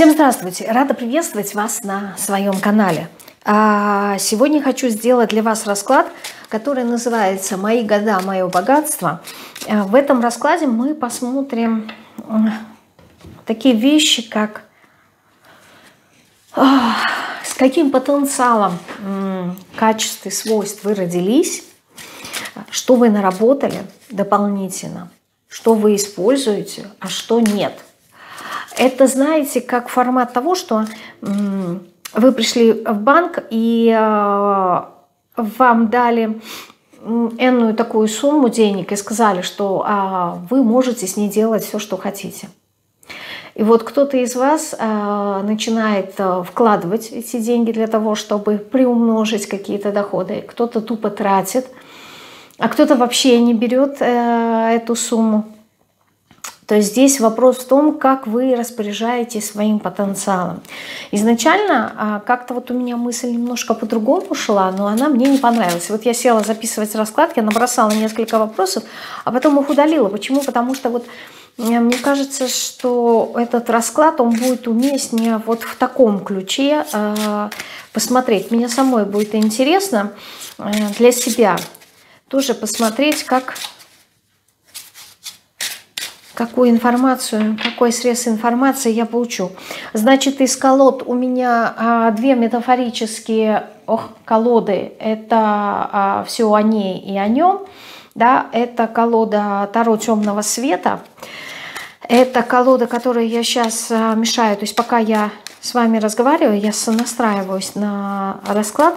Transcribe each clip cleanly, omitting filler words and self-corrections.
Всем здравствуйте! Рада приветствовать вас на своем канале. Сегодня хочу сделать для вас расклад, который называется «Мои года, мое богатство». В этом раскладе мы посмотрим такие вещи, как с каким потенциалом качеств и свойств вы родились, что вы наработали дополнительно, что вы используете, а что нет. Это, знаете, как формат того, что вы пришли в банк и вам дали энную такую сумму денег и сказали, что вы можете с ней делать все, что хотите. И вот кто-то из вас начинает вкладывать эти деньги для того, чтобы приумножить какие-то доходы. Кто-то тупо тратит, а кто-то вообще не берет эту сумму. То есть здесь вопрос в том, как вы распоряжаетесь своим потенциалом. Изначально как-то вот у меня мысль немножко по-другому шла, но она мне не понравилась. Вот я села записывать расклад, я набросала несколько вопросов, а потом их удалила. Почему? Потому что вот мне кажется, что этот расклад, он будет уместнее вот в таком ключе посмотреть. Мне самой будет интересно для себя тоже посмотреть, какую информацию, какой срез информации я получу. Значит, из колод у меня две метафорические колоды. Это все о ней и о нем. Да? Это колода Таро Темного Света. Это колода, которую я сейчас мешаю. То есть пока я с вами разговариваю, я сонастраиваюсь на расклад.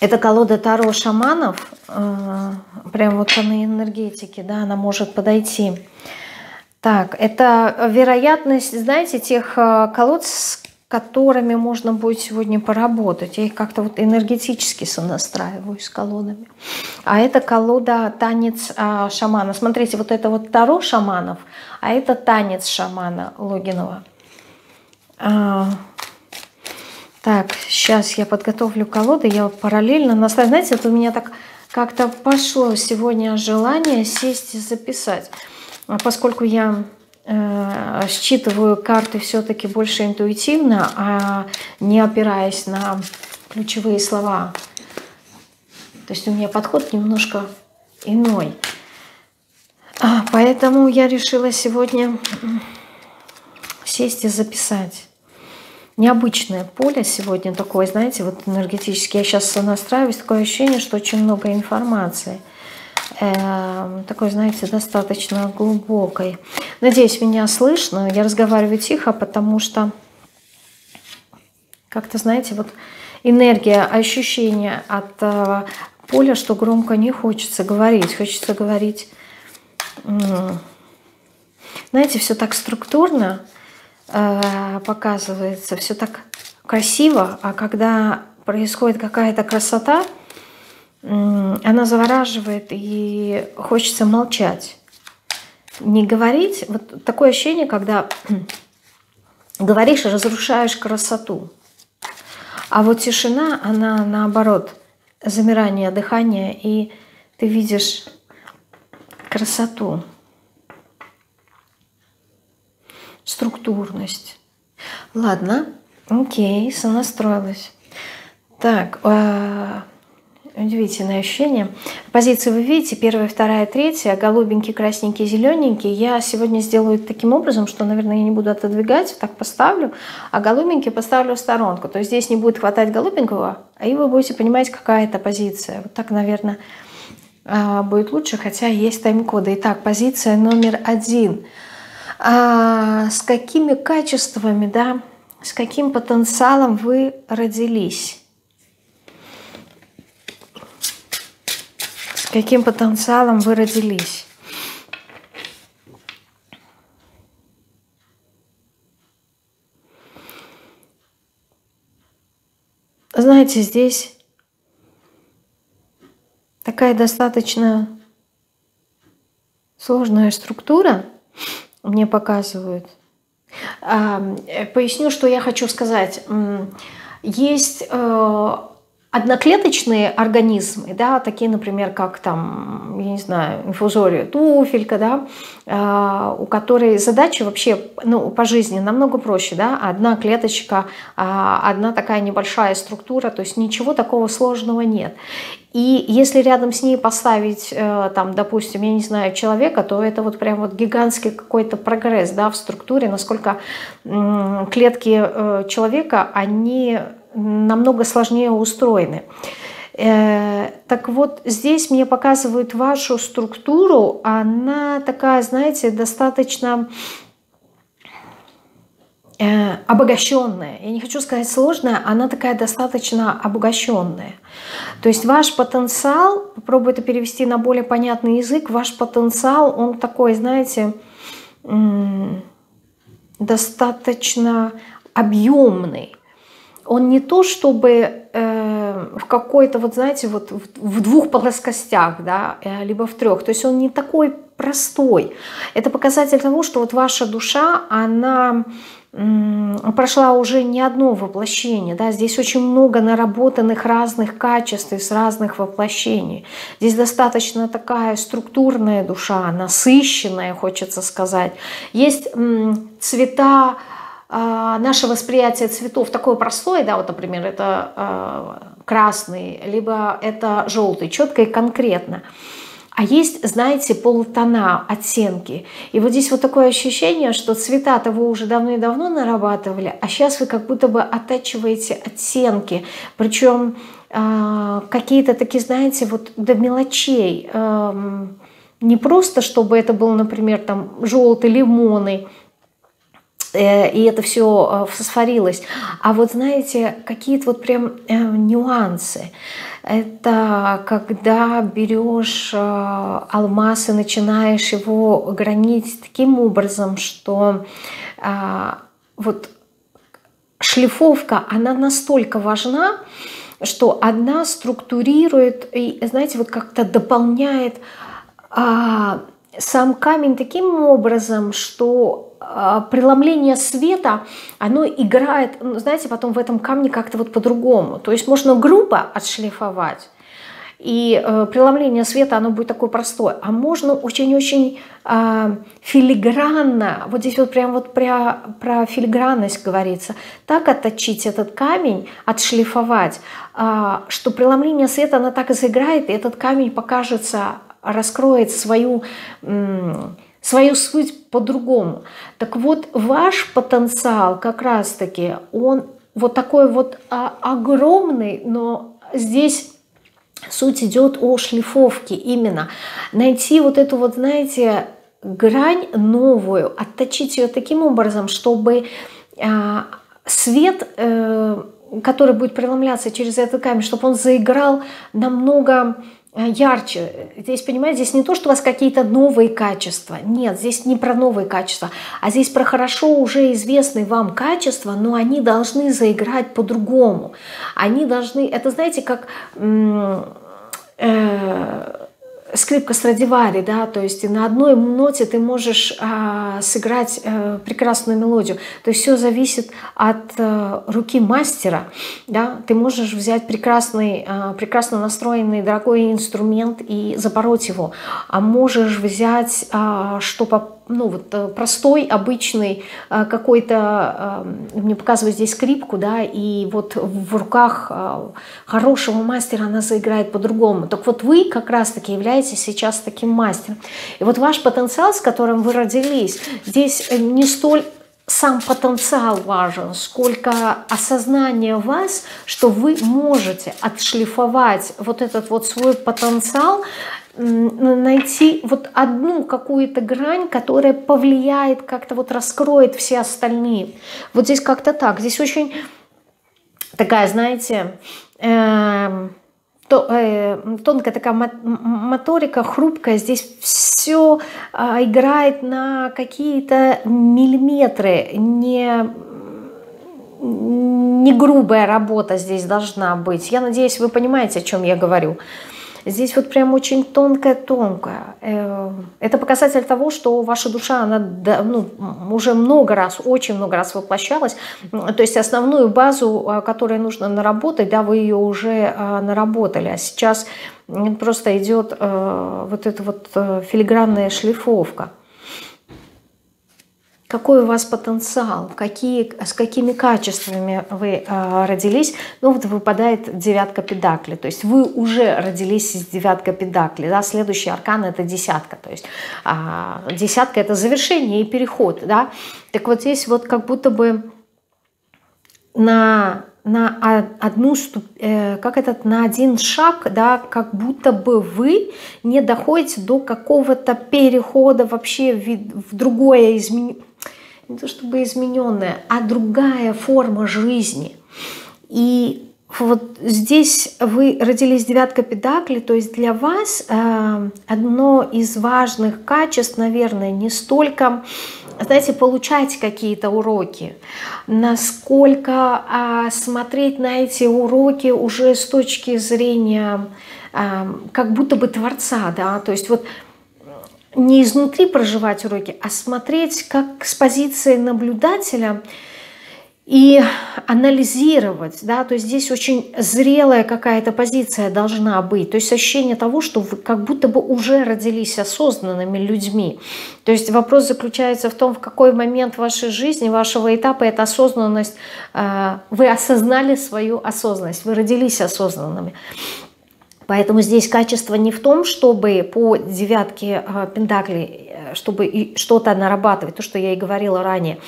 Это колода Таро Шаманов, прям вот на энергетике, да, она может подойти. Так, это вероятность, знаете, тех колод, с которыми можно будет сегодня поработать. Я их как-то вот энергетически сонастраиваю с колодами. А это колода «Танец шамана». Смотрите, вот это вот Таро Шаманов, а это «Танец шамана» Логинова. Так, сейчас я подготовлю колоды, я параллельно настраиваю. Знаете, вот у меня так как-то пошло сегодня желание сесть и записать. Поскольку я считываю карты все-таки больше интуитивно, а не опираясь на ключевые слова. То есть у меня подход немножко иной. Поэтому я решила сегодня сесть и записать. Необычное поле сегодня такое, знаете, вот энергетически. Я сейчас сонастраиваюсь, такое ощущение, что очень много информации. Такой, знаете, достаточно глубокой. Надеюсь, меня слышно. Я разговариваю тихо, потому что как-то, знаете, вот энергия, ощущение от поля, что громко не хочется говорить. Хочется говорить, знаете, все так структурно показывается, все так красиво, а когда происходит какая-то красота, она завораживает и хочется молчать, не говорить. Вот такое ощущение, когда говоришь и разрушаешь красоту, а вот тишина, она наоборот, замирание дыхания, и ты видишь красоту. Структурность. Ладно, окей, сонастроилась. Так, удивительное ощущение. Позиции вы видите, 1, 2, 3, голубенькие, красненькие, зелененькие. Я сегодня сделаю таким образом, что, наверное, я не буду отодвигать, так поставлю, а голубенькие поставлю в сторонку. То есть здесь не будет хватать голубенького, и вы будете понимать, какая это позиция. Вот так, наверное, будет лучше, хотя есть тайм-коды. Итак, позиция номер 1. С какими качествами, да, с каким потенциалом вы родились? С каким потенциалом вы родились? Знаете, здесь такая достаточно сложная структура. Мне показывают. Поясню, что я хочу сказать. Есть одноклеточные организмы, да, такие, например, как там, я не знаю, инфузория, туфелька, да, у которой задача вообще, ну, по жизни намного проще, да, одна клеточка, одна такая небольшая структура, то есть ничего такого сложного нет. И если рядом с ней поставить, там, допустим, я не знаю, человека, то это вот прям вот гигантский какой-то прогресс, да, в структуре, насколько клетки человека, они намного сложнее устроены. Так вот, здесь мне показывают вашу структуру, она такая, знаете, достаточно обогащенная. Я не хочу сказать сложная, она такая достаточно обогащенная. То есть ваш потенциал, попробую это перевести на более понятный язык, ваш потенциал, он такой, знаете, достаточно объемный. Он не то, чтобы в какой-то, вот знаете, вот в двух плоскостях, да, либо в трех. То есть он не такой простой. Это показатель того, что вот ваша душа, она прошла уже не одно воплощение, да, здесь очень много наработанных разных качеств из разных воплощений. Здесь достаточно такая структурная душа, насыщенная, хочется сказать. Есть цвета, наше восприятие цветов такое простое, да, вот, например, это красный, либо это желтый, четко и конкретно. А есть, знаете, полутона, оттенки. И вот здесь вот такое ощущение, что цвета-то вы уже давно-давно нарабатывали, а сейчас вы как будто бы оттачиваете оттенки. Причем какие-то такие, знаете, вот до мелочей. Не просто, чтобы это был, например, там желтый, лимонный, и это все фосфорилось. А вот, знаете, какие-то вот прям нюансы. Это когда берешь алмаз и начинаешь его гранить таким образом, что вот шлифовка, она настолько важна, что одна структурирует и, знаете, вот как-то дополняет сам камень таким образом, что преломление света, оно играет, знаете, потом в этом камне как-то вот по-другому. То есть можно грубо отшлифовать, и преломление света, оно будет такое простое. А можно очень-очень филигранно, вот здесь вот прям вот про филигранность говорится, так отточить этот камень, отшлифовать, что преломление света, оно так и заиграет, и этот камень покажется, раскроет свою суть по-другому. Так вот, ваш потенциал как раз-таки, он вот такой вот огромный, но здесь суть идет о шлифовке именно. Найти вот эту вот, знаете, грань новую, отточить ее таким образом, чтобы свет, который будет преломляться через этот камень, чтобы он заиграл намного ярче. Здесь, понимаете, здесь не то, что у вас какие-то новые качества. Нет, здесь не про новые качества, а здесь про хорошо уже известные вам качества, но они должны заиграть по-другому. Они должны... Это, знаете, как скрипка Страдивари, да, то есть на одной ноте ты можешь сыграть прекрасную мелодию. То есть все зависит от руки мастера, да, ты можешь взять прекрасно настроенный дорогой инструмент и запороть его, а можешь взять простой, обычный какой-то, мне показывают здесь скрипку, да, и вот в руках хорошего мастера она заиграет по-другому. Так вот, вы как раз-таки являетесь сейчас таким мастером. И вот ваш потенциал, с которым вы родились, здесь не столь сам потенциал важен, сколько осознание вас, что вы можете отшлифовать вот этот вот свой потенциал, найти вот одну какую-то грань, которая повлияет, как-то вот раскроет все остальные. Вот здесь как-то так. Здесь очень такая, знаете, тонкая такая моторика, хрупкая. Здесь все играет на какие-то миллиметры, не грубая работа здесь должна быть. Я надеюсь, вы понимаете, о чем я говорю. Здесь вот прям очень тонкое-тонкое. Это показатель того, что ваша душа, она уже много раз, очень много раз воплощалась. То есть основную базу, которую нужно наработать, да, вы ее уже наработали. А сейчас просто идет вот эта вот филигранная шлифовка. Какой у вас потенциал, с какими качествами вы родились. Ну вот выпадает девятка педакли, то есть вы уже родились с девяткой педакли. Да? Следующий аркан — это десятка, то есть десятка — это завершение и переход. Да? Так вот здесь вот как будто бы на один шаг, да, как будто бы вы не доходите до какого-то перехода вообще в другое изменение. Не то чтобы измененная, а другая форма жизни. И вот здесь вы родились девяткой педаклей, то есть для вас одно из важных качеств, наверное, не столько, знаете, получать какие-то уроки, насколько смотреть на эти уроки уже с точки зрения как будто бы Творца, да, то есть вот не изнутри проживать уроки, а смотреть как с позиции наблюдателя и анализировать, да, то есть здесь очень зрелая какая-то позиция должна быть, то есть ощущение того, что вы как будто бы уже родились осознанными людьми. То есть вопрос заключается в том, в какой момент вашей жизни, вашего этапа эта осознанность, вы осознали свою осознанность, вы родились осознанными. Поэтому здесь качество не в том, чтобы по девятке пентаклей, чтобы что-то нарабатывать, то, что я и говорила ранее,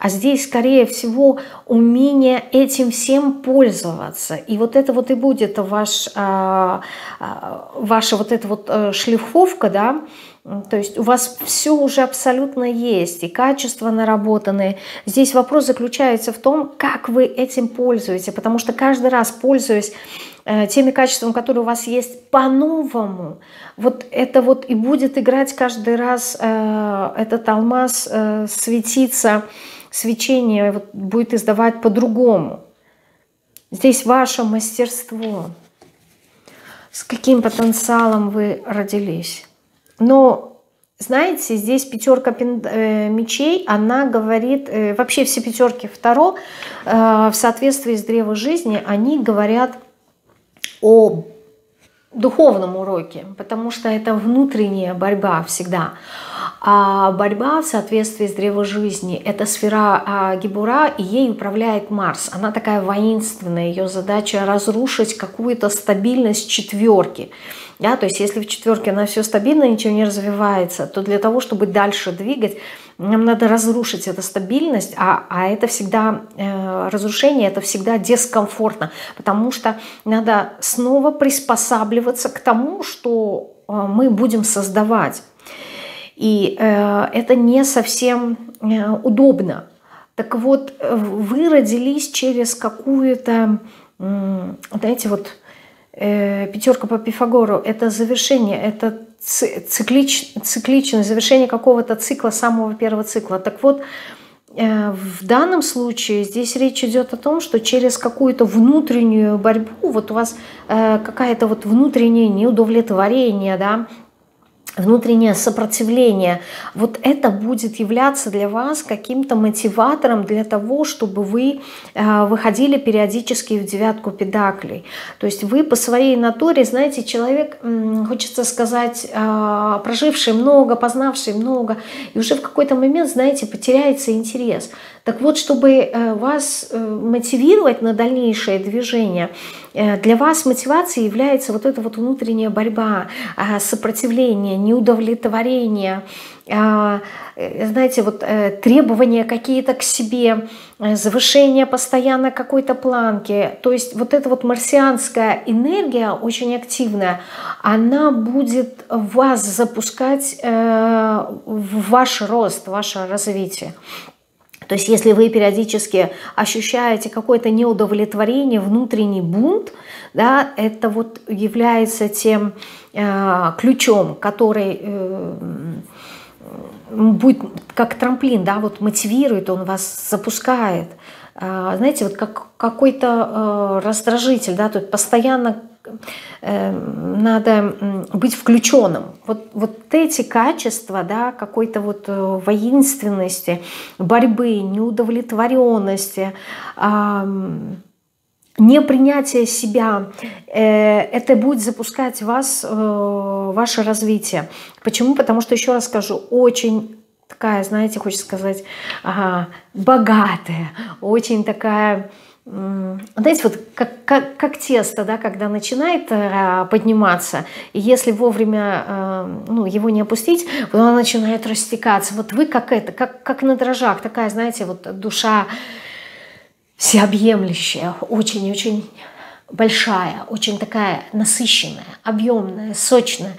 а здесь, скорее всего, умение этим всем пользоваться. И вот это вот и будет ваша вот эта вот шлифовка, да, то есть у вас все уже абсолютно есть, и качества наработанные. Здесь вопрос заключается в том, как вы этим пользуетесь, потому что каждый раз, пользуясь теми качествами, которые у вас есть, по-новому, вот это вот и будет играть каждый раз, этот алмаз светиться, свечение вот будет издавать по-другому. Здесь ваше мастерство, с каким потенциалом вы родились. Но, знаете, здесь пятерка мечей, она говорит, вообще все пятерки в Таро в соответствии с древо жизни, они говорят о духовном уроке, потому что это внутренняя борьба всегда. А борьба в соответствии с древо жизни — это сфера Гебура, и ей управляет Марс. Она такая воинственная, ее задача — разрушить какую-то стабильность четверки. Да, то есть если в четверке она все стабильно, ничего не развивается, то для того, чтобы дальше двигать, нам надо разрушить эту стабильность, а это всегда разрушение, это всегда дискомфортно, потому что надо снова приспосабливаться к тому, что мы будем создавать. И это не совсем удобно. Так вот, вы родились через какую-то, знаете, вот пятерка по Пифагору – это завершение, это цикличное завершение какого-то цикла, самого первого цикла. Так вот, в данном случае здесь речь идет о том, что через какую-то внутреннюю борьбу, вот у вас какая-то вот внутреннее неудовлетворение, да, внутреннее сопротивление, вот это будет являться для вас каким-то мотиватором для того, чтобы вы выходили периодически в девятку педаклей. То есть вы по своей натуре, знаете, человек, хочется сказать, проживший много, познавший много, и уже в какой-то момент, знаете, потеряется интерес. Так вот, чтобы вас мотивировать на дальнейшее движение, для вас мотивацией является вот эта вот внутренняя борьба, сопротивление, неудовлетворение, знаете, вот требования какие-то к себе, завышение постоянно какой-то планки. То есть вот эта вот марсианская энергия очень активная, она будет вас запускать в ваш рост, в ваше развитие. То есть если вы периодически ощущаете какое-то неудовлетворение, внутренний бунт, да, это вот является тем ключом, который будет как трамплин, да, вот мотивирует, он вас запускает. Знаете, вот как какой-то раздражитель, да, тут постоянно надо быть включенным. Вот эти качества, да, какой-то вот воинственности, борьбы, неудовлетворенности, непринятие себя, это будет запускать вас, ваше развитие. Почему? Потому что, еще раз скажу, очень такая, знаете, хочется сказать, богатая, очень такая, знаете, вот как тесто, да, когда начинает подниматься, и если вовремя ну, его не опустить, оно начинает растекаться. Вот вы как это, как на дрожжах, такая, знаете, вот душа всеобъемлющая, очень-очень большая, очень такая насыщенная, объемная, сочная.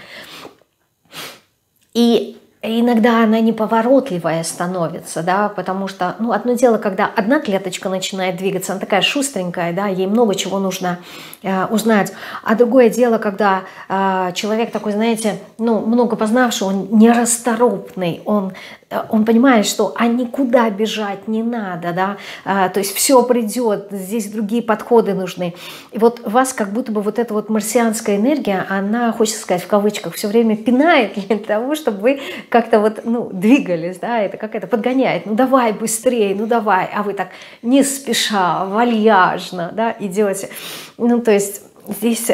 И иногда она неповоротливая становится, да, потому что, ну, одно дело, когда одна клеточка начинает двигаться, она такая шустренькая, да, ей много чего нужно узнать. А другое дело, когда человек такой, знаете, ну, много познавший, он нерасторопный, он понимает, что а никуда бежать не надо, да, то есть все придет, здесь другие подходы нужны. И вот вас как будто бы вот эта вот марсианская энергия, она, хочется сказать, в кавычках, все время пинает для того, чтобы вы как-то вот, ну, двигались, да, это как это подгоняет, ну давай быстрее, ну давай, а вы так не спеша, вальяжно, да, идете. Ну, то есть здесь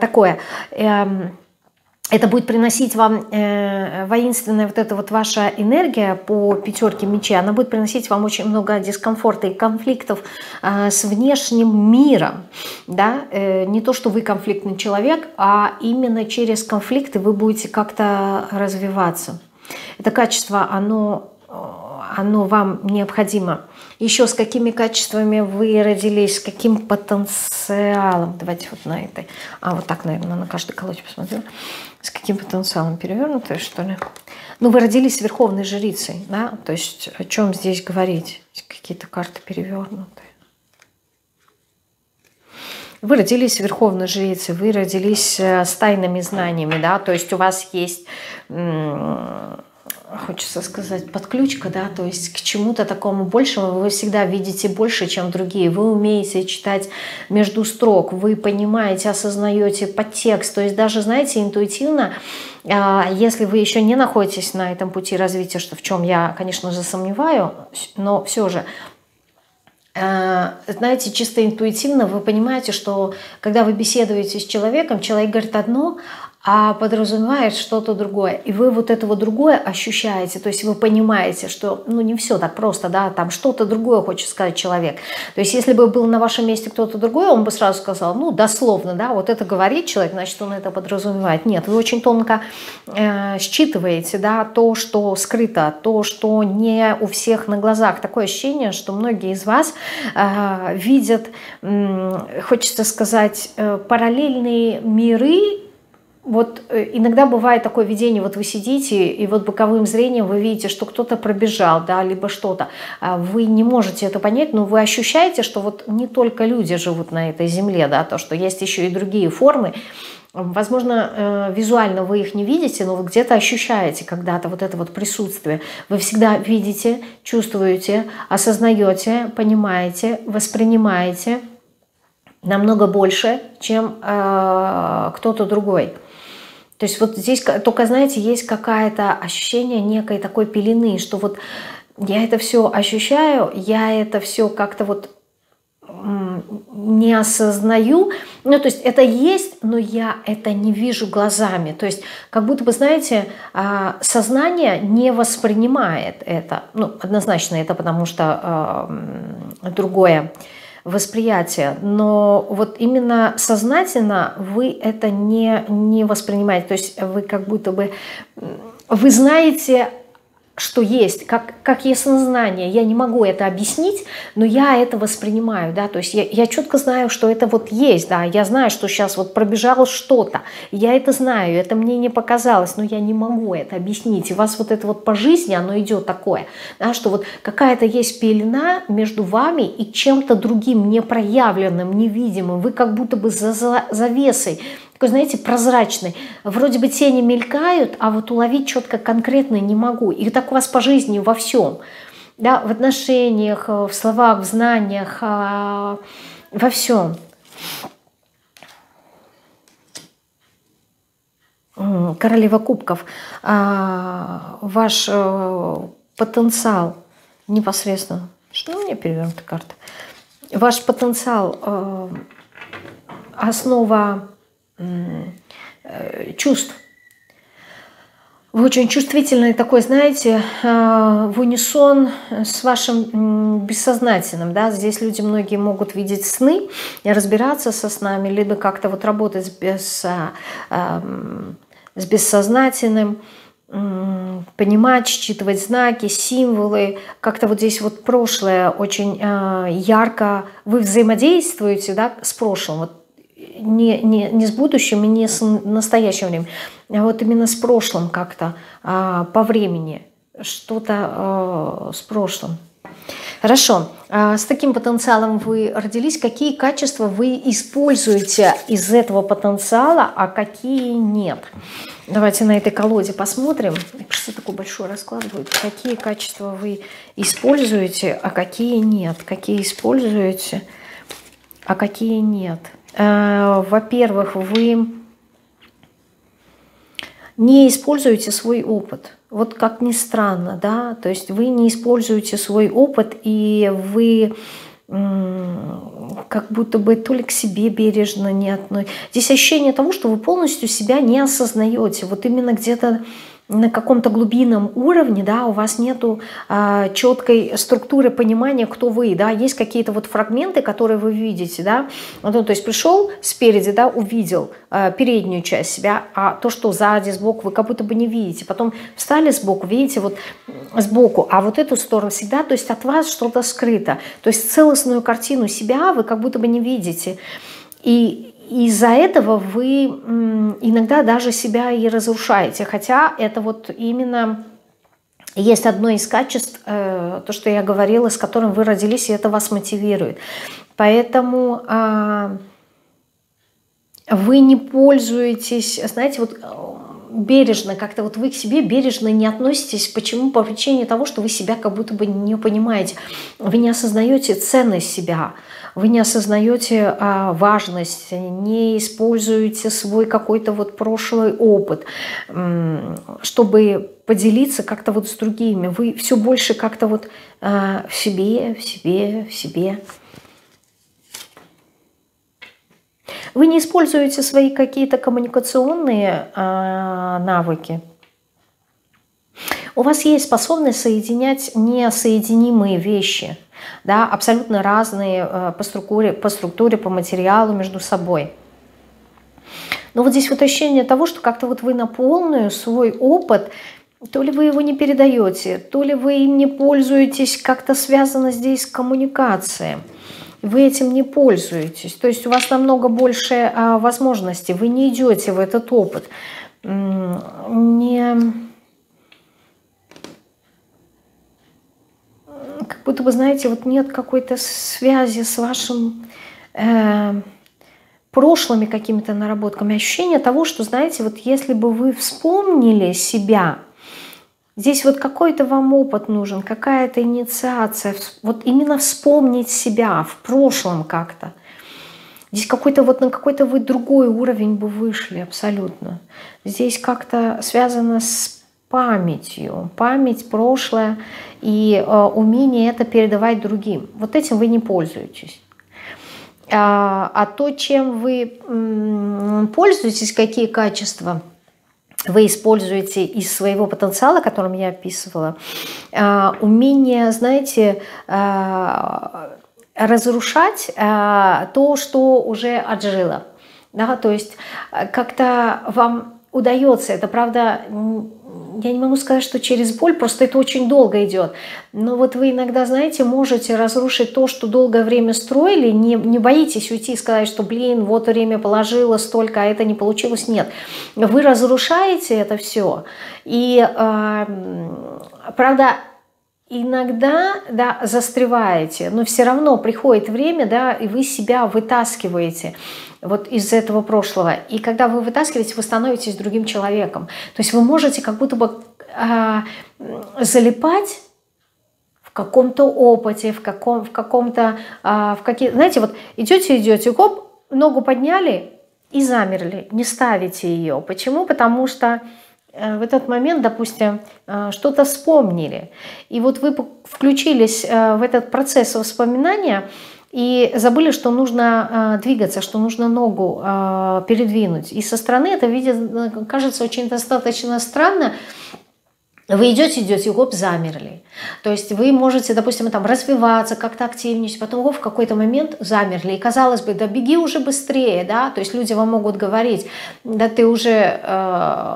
такое... Это будет приносить вам воинственная вот эта вот ваша энергия по пятерке мечей, она будет приносить вам очень много дискомфорта и конфликтов с внешним миром, да? Не то, что вы конфликтный человек, а именно через конфликты вы будете как-то развиваться. Это качество, оно вам необходимо. Еще с какими качествами вы родились, с каким потенциалом? Давайте вот на этой. А, вот так, наверное, на каждой колоде посмотрела. С каким потенциалом? Перевернутые, что ли? Ну, вы родились с верховной жрицей, да? То есть о чем здесь говорить? Какие-то карты перевернутые. Вы родились верховной жрицей, вы родились с тайными знаниями, да? То есть у вас есть... Хочется сказать, подключка, да, то есть к чему-то такому большему вы всегда видите больше, чем другие. Вы умеете читать между строк, вы понимаете, осознаете подтекст. То есть даже, знаете, интуитивно, если вы еще не находитесь на этом пути развития, что в чем я, конечно же, сомневаюсь, но все же, знаете, чисто интуитивно вы понимаете, что когда вы беседуете с человеком, человек говорит одно, а подразумевает что-то другое. И вы вот это вот другое ощущаете, то есть вы понимаете, что ну не все так просто, да, там что-то другое хочет сказать человек. То есть если бы был на вашем месте кто-то другой, он бы сразу сказал, ну дословно, да, вот это говорит человек, значит он это подразумевает. Нет, вы очень тонко считываете, да, то, что скрыто, то, что не у всех на глазах. Такое ощущение, что многие из вас видят, хочется сказать, параллельные миры. Вот иногда бывает такое видение, вот вы сидите, и вот боковым зрением вы видите, что кто-то пробежал, да, либо что-то. Вы не можете это понять, но вы ощущаете, что вот не только люди живут на этой земле, да, то, что есть еще и другие формы. Возможно, визуально вы их не видите, но вы где-то ощущаете когда-то вот это вот присутствие. Вы всегда видите, чувствуете, осознаете, понимаете, воспринимаете намного больше, чем кто-то другой. То есть вот здесь только, знаете, есть какое-то ощущение некой такой пелены, что вот я это все ощущаю, я это все как-то вот не осознаю. Ну, то есть это есть, но я это не вижу глазами. То есть как будто бы, знаете, сознание не воспринимает это. Ну, однозначно это потому что другое восприятие, но вот именно сознательно вы это не воспринимаете, то есть вы как будто бы, вы знаете, что есть, как яснознание, я не могу это объяснить, но я это воспринимаю, да, то есть я четко знаю, что это вот есть, да, я знаю, что сейчас вот пробежало что-то, я это знаю, это мне не показалось, но я не могу это объяснить, и у вас вот это вот по жизни, оно идет такое, да, что вот какая-то есть пелена между вами и чем-то другим, непроявленным, невидимым, вы как будто бы за завесой, такой, знаете, прозрачный. Вроде бы тени мелькают, а вот уловить четко конкретно не могу. И так у вас по жизни во всем. Да, в отношениях, в словах, в знаниях, во всем. королева кубков, ваш потенциал непосредственно... Что у меня перевернута карта? Ваш потенциал, основа чувств. Вы очень чувствительный такой, знаете, в унисон с вашим бессознательным. Да? Здесь люди многие могут видеть сны, разбираться со снами, либо как-то вот работать с бессознательным, понимать, считывать знаки, символы. Как-то вот здесь вот прошлое очень ярко. Вы взаимодействуете, да, с прошлым, вот не с будущим и не с настоящим временем, а вот именно с прошлым как-то, по времени, что-то с прошлым. Хорошо. С таким потенциалом вы родились. Какие качества вы используете из этого потенциала, а какие нет? Давайте на этой колоде посмотрим. Что такой большой расклад будет? Какие качества вы используете, а какие нет? Какие используете, а какие нет? Во-первых, вы не используете свой опыт. Вот как ни странно, да, то есть вы не используете свой опыт, и вы как будто бы то ли к себе бережно не относитесь. Здесь ощущение того, что вы полностью себя не осознаете. Вот именно где-то на каком-то глубинном уровне, да, у вас нету четкой структуры понимания, кто вы, да, есть какие-то вот фрагменты, которые вы видите, да, ну, то есть пришел спереди, да, увидел переднюю часть себя, а то, что сзади, сбоку, вы как будто бы не видите, потом встали сбоку, видите, вот сбоку, а вот эту сторону всегда, то есть от вас что-то скрыто, то есть целостную картину себя вы как будто бы не видите, и из-за этого вы иногда даже себя и разрушаете. Хотя это вот именно есть одно из качеств, то, что я говорила, с которым вы родились, и это вас мотивирует. Поэтому вы не пользуетесь, знаете, вот бережно, как-то вот вы к себе бережно не относитесь. Почему? По причине того, что вы себя как будто бы не понимаете. Вы не осознаете ценность себя. Вы не осознаете важность, не используете свой какой-то вот прошлый опыт, чтобы поделиться как-то вот с другими. Вы все больше как-то вот в себе. Вы не используете свои какие-то коммуникационные навыки. У вас есть способность соединять несоединимые вещи, да, абсолютно разные по структуре, по материалу между собой. Но вот здесь вот ощущение того, что как-то вот вы на полную свой опыт, то ли вы его не передаете, то ли вы им не пользуетесь, как-то связано здесь с коммуникацией. Вы этим не пользуетесь, то есть у вас намного больше возможностей, вы не идете в этот опыт, как будто бы, знаете, вот нет какой-то связи с вашим прошлыми какими-то наработками. Ощущение того, что, знаете, вот если бы вы вспомнили себя, здесь вот какой-то вам опыт нужен, какая-то инициация, вот именно вспомнить себя в прошлом как-то. Здесь какой-то вот на какой-то вы другой уровень бы вышли абсолютно. Здесь как-то связано с памятью, память, прошлое и умение это передавать другим. Вот этим вы не пользуетесь. А то, чем вы пользуетесь, какие качества вы используете из своего потенциала, которым я описывала, умение, знаете, разрушать то, что уже отжило. Да? То есть как-то вам удается, это правда... Я не могу сказать, что через боль, просто это очень долго идет. Но вот вы иногда, знаете, можете разрушить то, что долгое время строили, не боитесь уйти и сказать, что, блин, вот время положило столько, а это не получилось. Нет. Вы разрушаете это все. И, правда, иногда, да, застреваете, но все равно приходит время, да, и вы себя вытаскиваете вот из этого прошлого. И когда вы вытаскиваете, вы становитесь другим человеком. То есть вы можете как будто бы залипать в каком-то опыте, в каком-то... Знаете, вот идете, хоп, ногу подняли, и замерли, не ставите ее. Почему? Потому что в этот момент, допустим, что-то вспомнили. И вот вы включились в этот процесс воспоминания и забыли, что нужно двигаться, что нужно ногу передвинуть. И со стороны это видит, кажется очень достаточно странно. Вы идете, идете, гоп, замерли. То есть вы можете, допустим, там развиваться, как-то активничать, потом гоп, в какой-то момент замерли. И казалось бы, да беги уже быстрее, да, то есть люди вам могут говорить, да ты уже,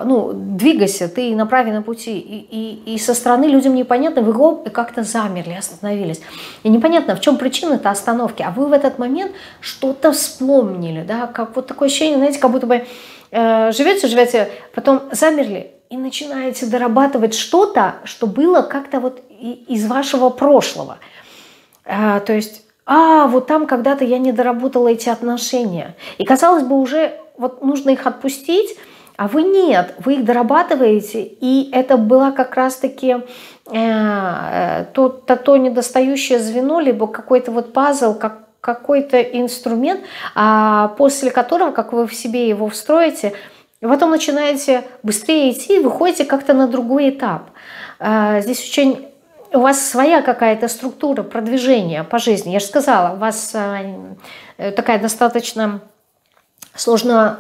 ну, двигайся, ты на правильном пути. И со стороны людям непонятно, вы гоп, и как-то замерли, остановились. И непонятно, в чем причина-то остановки. А вы в этот момент что-то вспомнили, да, как вот такое ощущение, знаете, как будто бы живете, живете, потом замерли. И начинаете дорабатывать что-то, что было как-то вот из вашего прошлого. То есть, вот там когда-то я не доработала эти отношения. И казалось бы, уже вот нужно их отпустить, а вы нет, вы их дорабатываете. И это было как раз-таки то недостающее звено, либо какой-то вот пазл, какой-то инструмент, после которого, как вы в себе его встроите, и потом начинаете быстрее идти, выходите как-то на другой этап. Здесь очень у вас своя какая-то структура продвижения по жизни. Я же сказала, у вас такая достаточно сложная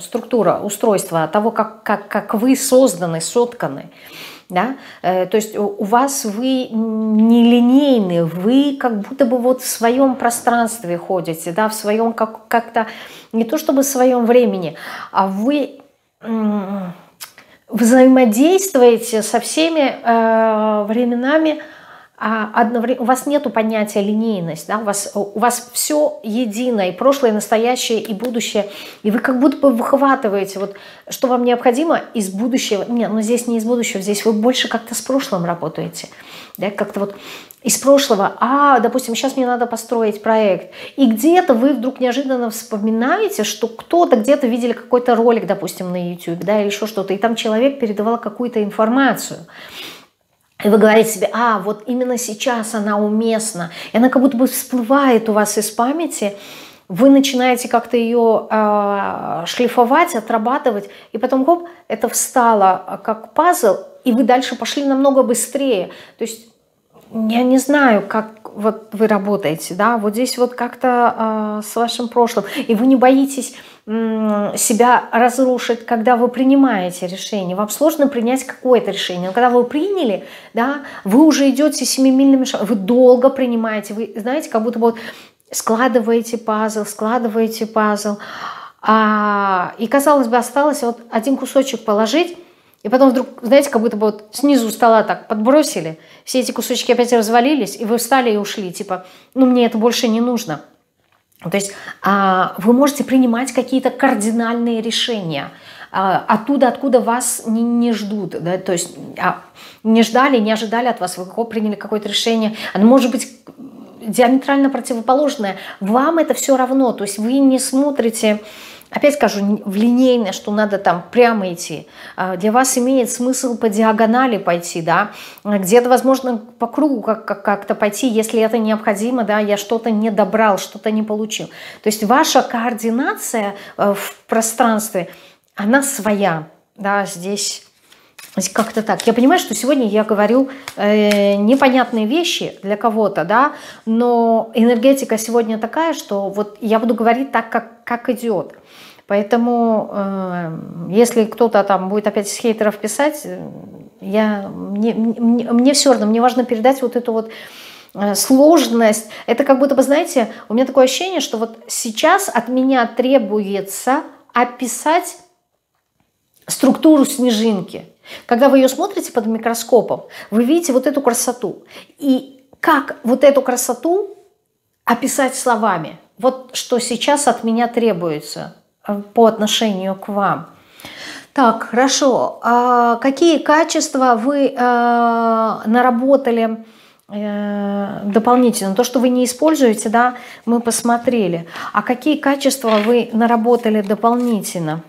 структура устройства того, как вы созданы, сотканы. Да? То есть у вас вы нелинейны, вы как будто бы вот в своем пространстве ходите, да, в своем как-то, не то чтобы в своем времени, а вы взаимодействуете со всеми временами, у вас нет понятия линейность, да? у вас все единое, и прошлое, и настоящее, и будущее. И вы как будто бы выхватываете, вот, что вам необходимо из будущего. Нет, ну здесь не из будущего, здесь вы больше как-то с прошлым работаете. Да? Как-то вот из прошлого. Допустим, сейчас мне надо построить проект. И где-то вы вдруг неожиданно вспоминаете, что кто-то где-то видели какой-то ролик, допустим, на YouTube, да, или еще что-то, и там человек передавал какую-то информацию. И вы говорите себе, вот именно сейчас она уместна. И она как будто бы всплывает у вас из памяти. Вы начинаете как-то ее шлифовать, отрабатывать. И потом, хоп, это встало как пазл. И вы дальше пошли намного быстрее. То есть я не знаю, как вот вы работаете. Да? Вот здесь вот как-то с вашим прошлым. И вы не боитесь себя разрушить, когда вы принимаете решение. Вам сложно принять какое-то решение. Но когда вы приняли, да, вы уже идете семимильными шагами. Вы долго принимаете. Вы, знаете, как будто бы вот складываете пазл. И, казалось бы, осталось вот один кусочек положить. И потом вдруг, знаете, как будто бы вот снизу стола так подбросили. Все эти кусочки опять развалились. И вы встали и ушли. Типа, ну мне это больше не нужно. То есть вы можете принимать какие-то кардинальные решения оттуда, откуда вас не ждут, да? То есть не ждали, не ожидали от вас, вы приняли какое-то решение, оно может быть диаметрально противоположное, вам это все равно, то есть вы не смотрите, опять скажу, в линейное, что надо там прямо идти. Для вас имеет смысл по диагонали пойти, да, где-то, возможно, по кругу как-то пойти, если это необходимо, да, я что-то не добрал, что-то не получил. То есть ваша координация в пространстве, она своя, да, здесь как-то так. Я понимаю, что сегодня я говорю непонятные вещи для кого-то, да, но энергетика сегодня такая, что вот я буду говорить так, как идет. Поэтому, если кто-то там будет опять с хейтеров писать, мне все равно, мне важно передать вот эту вот сложность. Это как будто бы, знаете, у меня такое ощущение, что вот сейчас от меня требуется описать структуру снежинки. Когда вы ее смотрите под микроскопом, вы видите вот эту красоту. И как вот эту красоту описать словами? Вот что сейчас от меня требуется по отношению к вам. Так, хорошо. Какие качества вы наработали дополнительно? То, что вы не используете, да, мы посмотрели. А какие качества вы наработали дополнительно?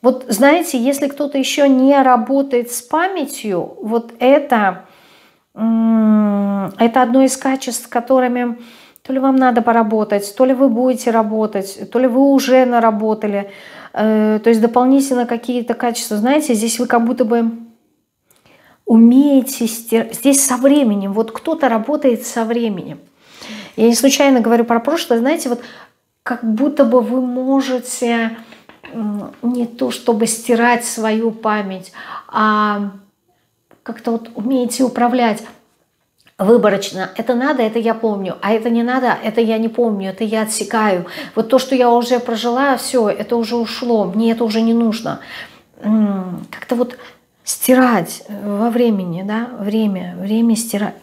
Вот знаете, если кто-то еще не работает с памятью, вот это Это одно из качеств, с которыми то ли вам надо поработать, то ли вы будете работать, то ли вы уже наработали. То есть дополнительно какие-то качества. Знаете, здесь вы как будто бы умеете стирать. Здесь со временем. Вот кто-то работает со временем. Я не случайно говорю про прошлое. Знаете, вот как будто бы вы можете не то чтобы стирать свою память, а как-то вот умеете управлять выборочно. Это надо, это я помню, а это не надо, это я не помню, это я отсекаю. Вот то, что я уже прожила, все, это уже ушло, мне это уже не нужно. Как-то вот стирать во времени, да, время стирать.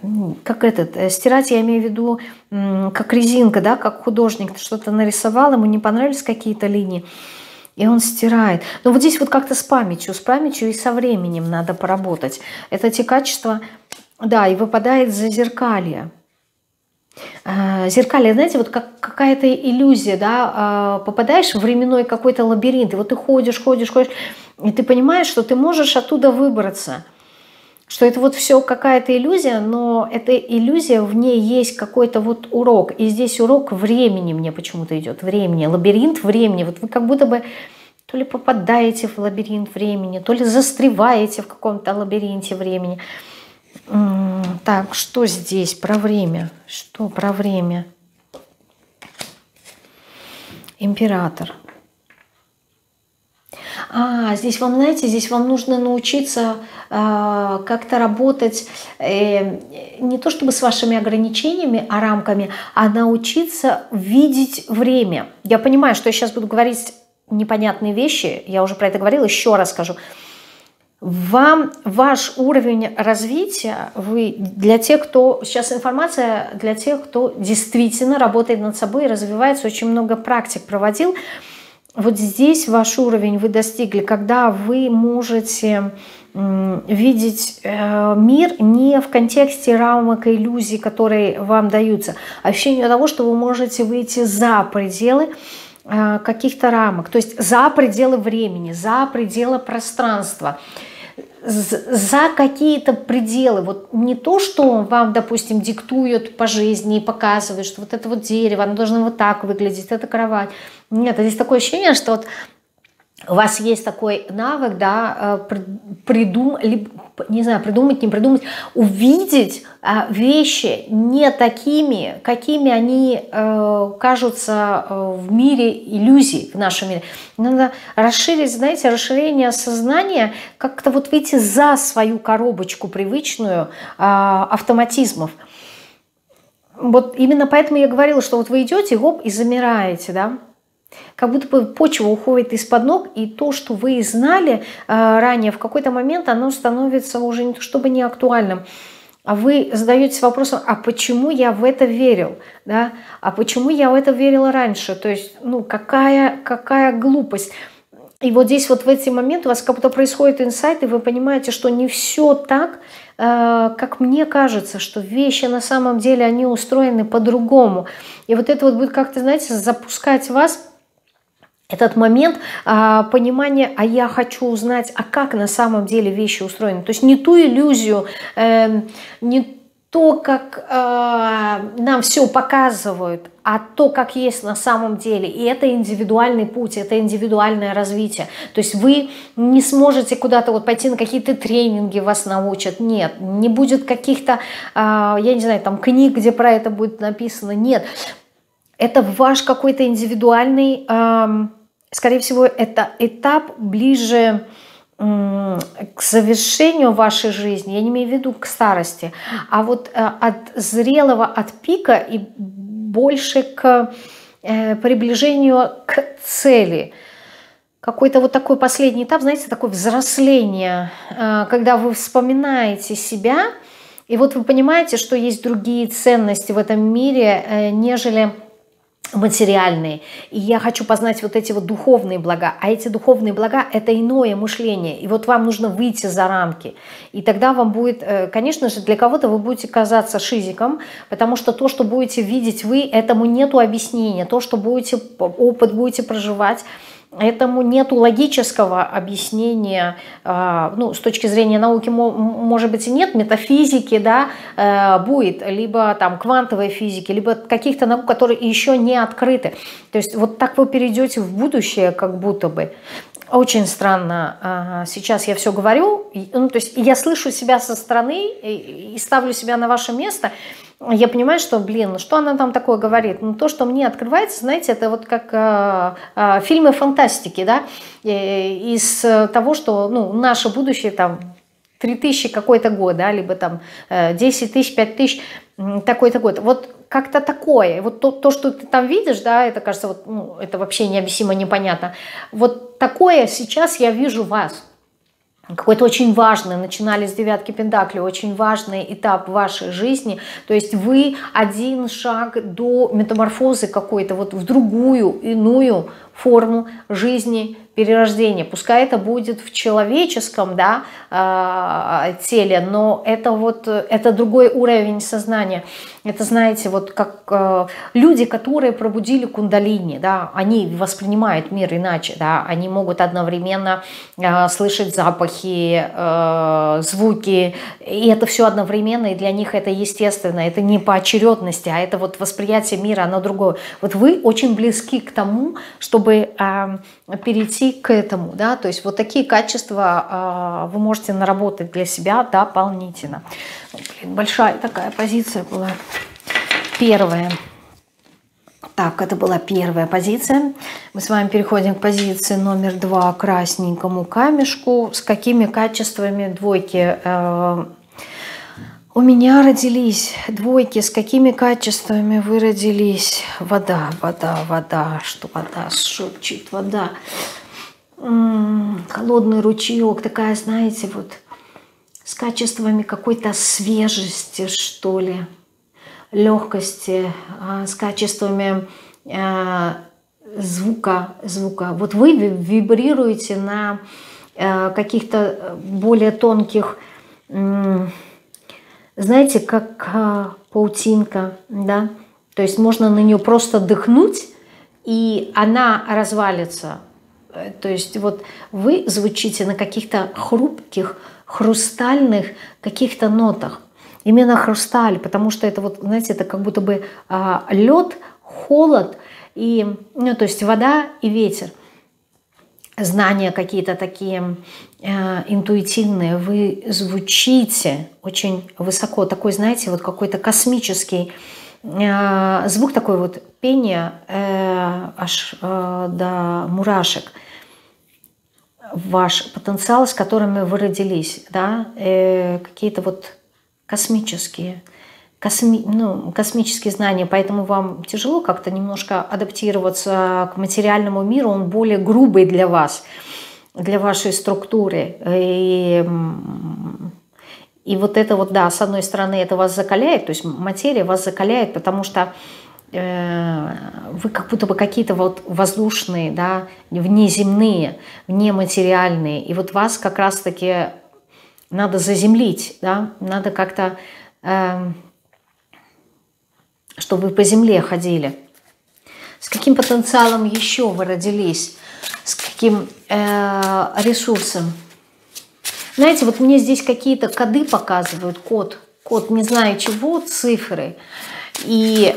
Как этот, стирать я имею в виду как резинка, да, как художник что-то нарисовал, ему не понравились какие-то линии, и он стирает. Но вот здесь вот как-то с памятью и со временем надо поработать. Это те качества, да, и выпадает зазеркалье. Зеркалье, знаете, вот как какая-то иллюзия, да, попадаешь в временной какой-то лабиринт, и вот ты ходишь, и ты понимаешь, что ты можешь оттуда выбраться, что это вот все какая-то иллюзия, но эта иллюзия, в ней есть какой-то вот урок, и здесь урок времени мне почему-то идет, времени, лабиринт времени, вот вы как будто бы то ли попадаете в лабиринт времени, то ли застреваете в каком-то лабиринте времени. Так, что здесь про время? Что про время? Император. Здесь вам, знаете, здесь вам нужно научиться как-то работать не то чтобы с вашими ограничениями, а рамками, а научиться видеть время. Я понимаю, что я сейчас буду говорить непонятные вещи, я уже про это говорила, еще раз скажу. Вам ваш уровень развития, вы, для тех, кто, сейчас информация для тех, кто действительно работает над собой и развивается, очень много практик проводил, вот здесь ваш уровень вы достигли, когда вы можете видеть мир не в контексте рамок и иллюзий, которые вам даются, а ощущение того, что вы можете выйти за пределы каких-то рамок, то есть за пределы времени, за пределы пространства, за какие-то пределы, вот не то, что вам, допустим, диктуют по жизни и показывают, что вот это вот дерево, оно должно вот так выглядеть, это кровать. Нет, здесь такое ощущение, что вот у вас есть такой навык, да, придумать, увидеть вещи не такими, какими они кажутся в мире иллюзий, в нашем мире. Надо расширить, знаете, расширение сознания, как-то вот выйти за свою коробочку привычную автоматизмов. Вот именно поэтому я говорила, что вот вы идете, и замираете, да. Как будто бы почва уходит из-под ног, и то, что вы знали ранее, в какой-то момент оно становится уже не то чтобы не актуальным. А вы задаетесь вопросом, а почему я в это верил? Да? А почему я в это верила раньше? То есть, ну, какая глупость. И вот здесь вот в эти моменты у вас как будто происходит инсайт, и вы понимаете, что не все так, как мне кажется, что вещи на самом деле, они устроены по-другому. И вот это вот будет как-то, знаете, запускать вас, этот момент понимания, а я хочу узнать, а как на самом деле вещи устроены. То есть не ту иллюзию, не то, как нам все показывают, а то, как есть на самом деле. И это индивидуальный путь, это индивидуальное развитие. То есть вы не сможете куда-то вот пойти на какие-то тренинги, вас научат. Нет, не будет каких-то, я не знаю, там книг, где про это будет написано. Нет, это ваш какой-то индивидуальный, скорее всего, это этап ближе к завершению вашей жизни, я не имею в виду к старости, а вот от зрелого, от пика и больше к приближению к цели. Какой-то вот такой последний этап, знаете, такое взросление, когда вы вспоминаете себя, и вот вы понимаете, что есть другие ценности в этом мире, нежели материальные, и я хочу познать вот эти вот духовные блага, а эти духовные блага – это иное мышление, и вот вам нужно выйти за рамки, и тогда вам будет, конечно же, для кого-то вы будете казаться шизиком, потому что то, что будете видеть вы, этому нету объяснения, то, что будете, опыт будете проживать, Этому нету логического объяснения, ну, с точки зрения науки, может быть, и нет, метафизики, да, будет, либо там квантовой физики, либо каких-то наук, которые еще не открыты. То есть вот так вы перейдете в будущее, как будто бы. Очень странно сейчас я все говорю, ну, то есть я слышу себя со стороны и ставлю себя на ваше место. Я понимаю, что, блин, что она там такое говорит? Ну, то, что мне открывается, знаете, это вот как фильмы фантастики, да, из того, что, ну, наше будущее, там, 3000 какой-то год, да, либо там 10 тысяч, 5 тысяч, такой-то год. Вот как-то такое. Вот то, что ты там видишь, да, это, кажется, вот, ну, это вообще необъяснимо, непонятно. Вот такое сейчас я вижу вас. Какой-то очень важный, начинали с девятки пентаклей, очень важный этап вашей жизни. То есть вы один шаг до метаморфозы какой-то, вот в другую, иную форму жизни, перерождения. Пускай это будет в человеческом, да, теле, но это вот, это другой уровень сознания. Это, знаете, вот как люди, которые пробудили кундалини, да, они воспринимают мир иначе, да, они могут одновременно слышать запахи, звуки, и это все одновременно, и для них это естественно, это не по очередности, а это вот восприятие мира, оно другое. Вот вы очень близки к тому, чтобы перейти к этому, да, то есть вот такие качества вы можете наработать для себя дополнительно. Блин, большая такая позиция была. Первая. Так, это была первая позиция. Мы с вами переходим к позиции номер 2, красненькому камешку. С какими качествами двойки? У меня родились двойки. С какими качествами вы родились? Вода, вода, вода. Что вода шепчет? Вода. Холодный ручеек. Такая, знаете, вот с качествами какой-то свежести, что ли. Легкости, с качествами звука. Вот вы вибрируете на каких-то более тонких, знаете, как паутинка, да? То есть можно на нее просто дыхнуть, и она развалится. То есть вот вы звучите на каких-то хрупких, хрустальных каких-то нотах. Именно хрусталь, потому что это вот, знаете, это как будто бы лед, холод и, ну, то есть вода и ветер. Знания какие-то такие интуитивные. Вы звучите очень высоко, такой, знаете, вот какой-то космический звук, такой вот пение аж до мурашек. Ваш потенциал, с которыми вы родились, да, какие-то вот космические знания, поэтому вам тяжело как-то немножко адаптироваться к материальному миру, он более грубый для вас, для вашей структуры. И вот это вот, да, с одной стороны, это вас закаляет, то есть материя вас закаляет, потому что вы как будто бы какие-то вот воздушные, да, внеземные, внематериальные, и вот вас как раз-таки надо заземлить, да? Надо как-то, чтобы вы по земле ходили. С каким потенциалом еще вы родились? С каким ресурсом? Знаете, вот мне здесь какие-то коды показывают, код не знаю чего, цифры. И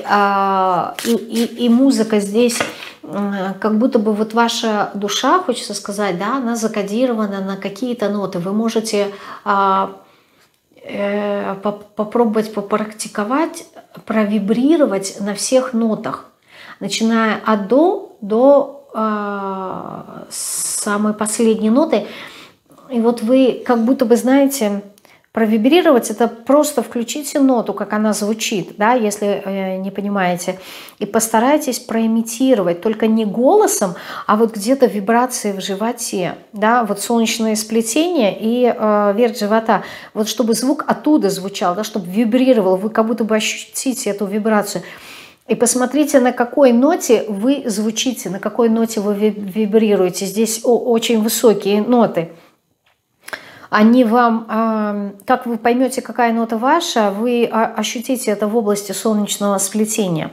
музыка здесь, как будто бы вот ваша душа, хочется сказать, да, она закодирована на какие-то ноты. Вы можете попробовать попрактиковать, провибрировать на всех нотах, начиная от до самой последней ноты. И вот вы как будто бы, знаете, провибрировать — это просто включите ноту, как она звучит, да, если не понимаете, и постарайтесь проимитировать, только не голосом, а вот где-то вибрации в животе, да, вот солнечное сплетение и верх живота, вот чтобы звук оттуда звучал, да, чтобы вибрировал, вы как будто бы ощутите эту вибрацию. И посмотрите, на какой ноте вы звучите, на какой ноте вы вибрируете. Здесь очень высокие ноты. Они вам, как вы поймете, какая нота ваша, вы ощутите это в области солнечного сплетения.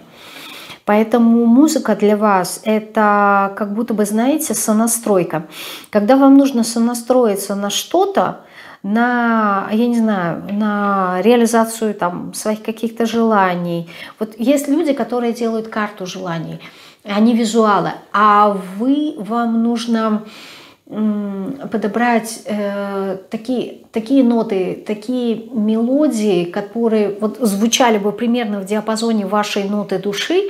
Поэтому музыка для вас — это как будто бы, знаете, сонастройка. Когда вам нужно сонастроиться на что-то, на, я не знаю, на реализацию там своих каких-то желаний. Вот есть люди, которые делают карту желаний, они визуалы, а вам нужно подобрать такие ноты, такие мелодии, которые вот звучали бы примерно в диапазоне вашей ноты души,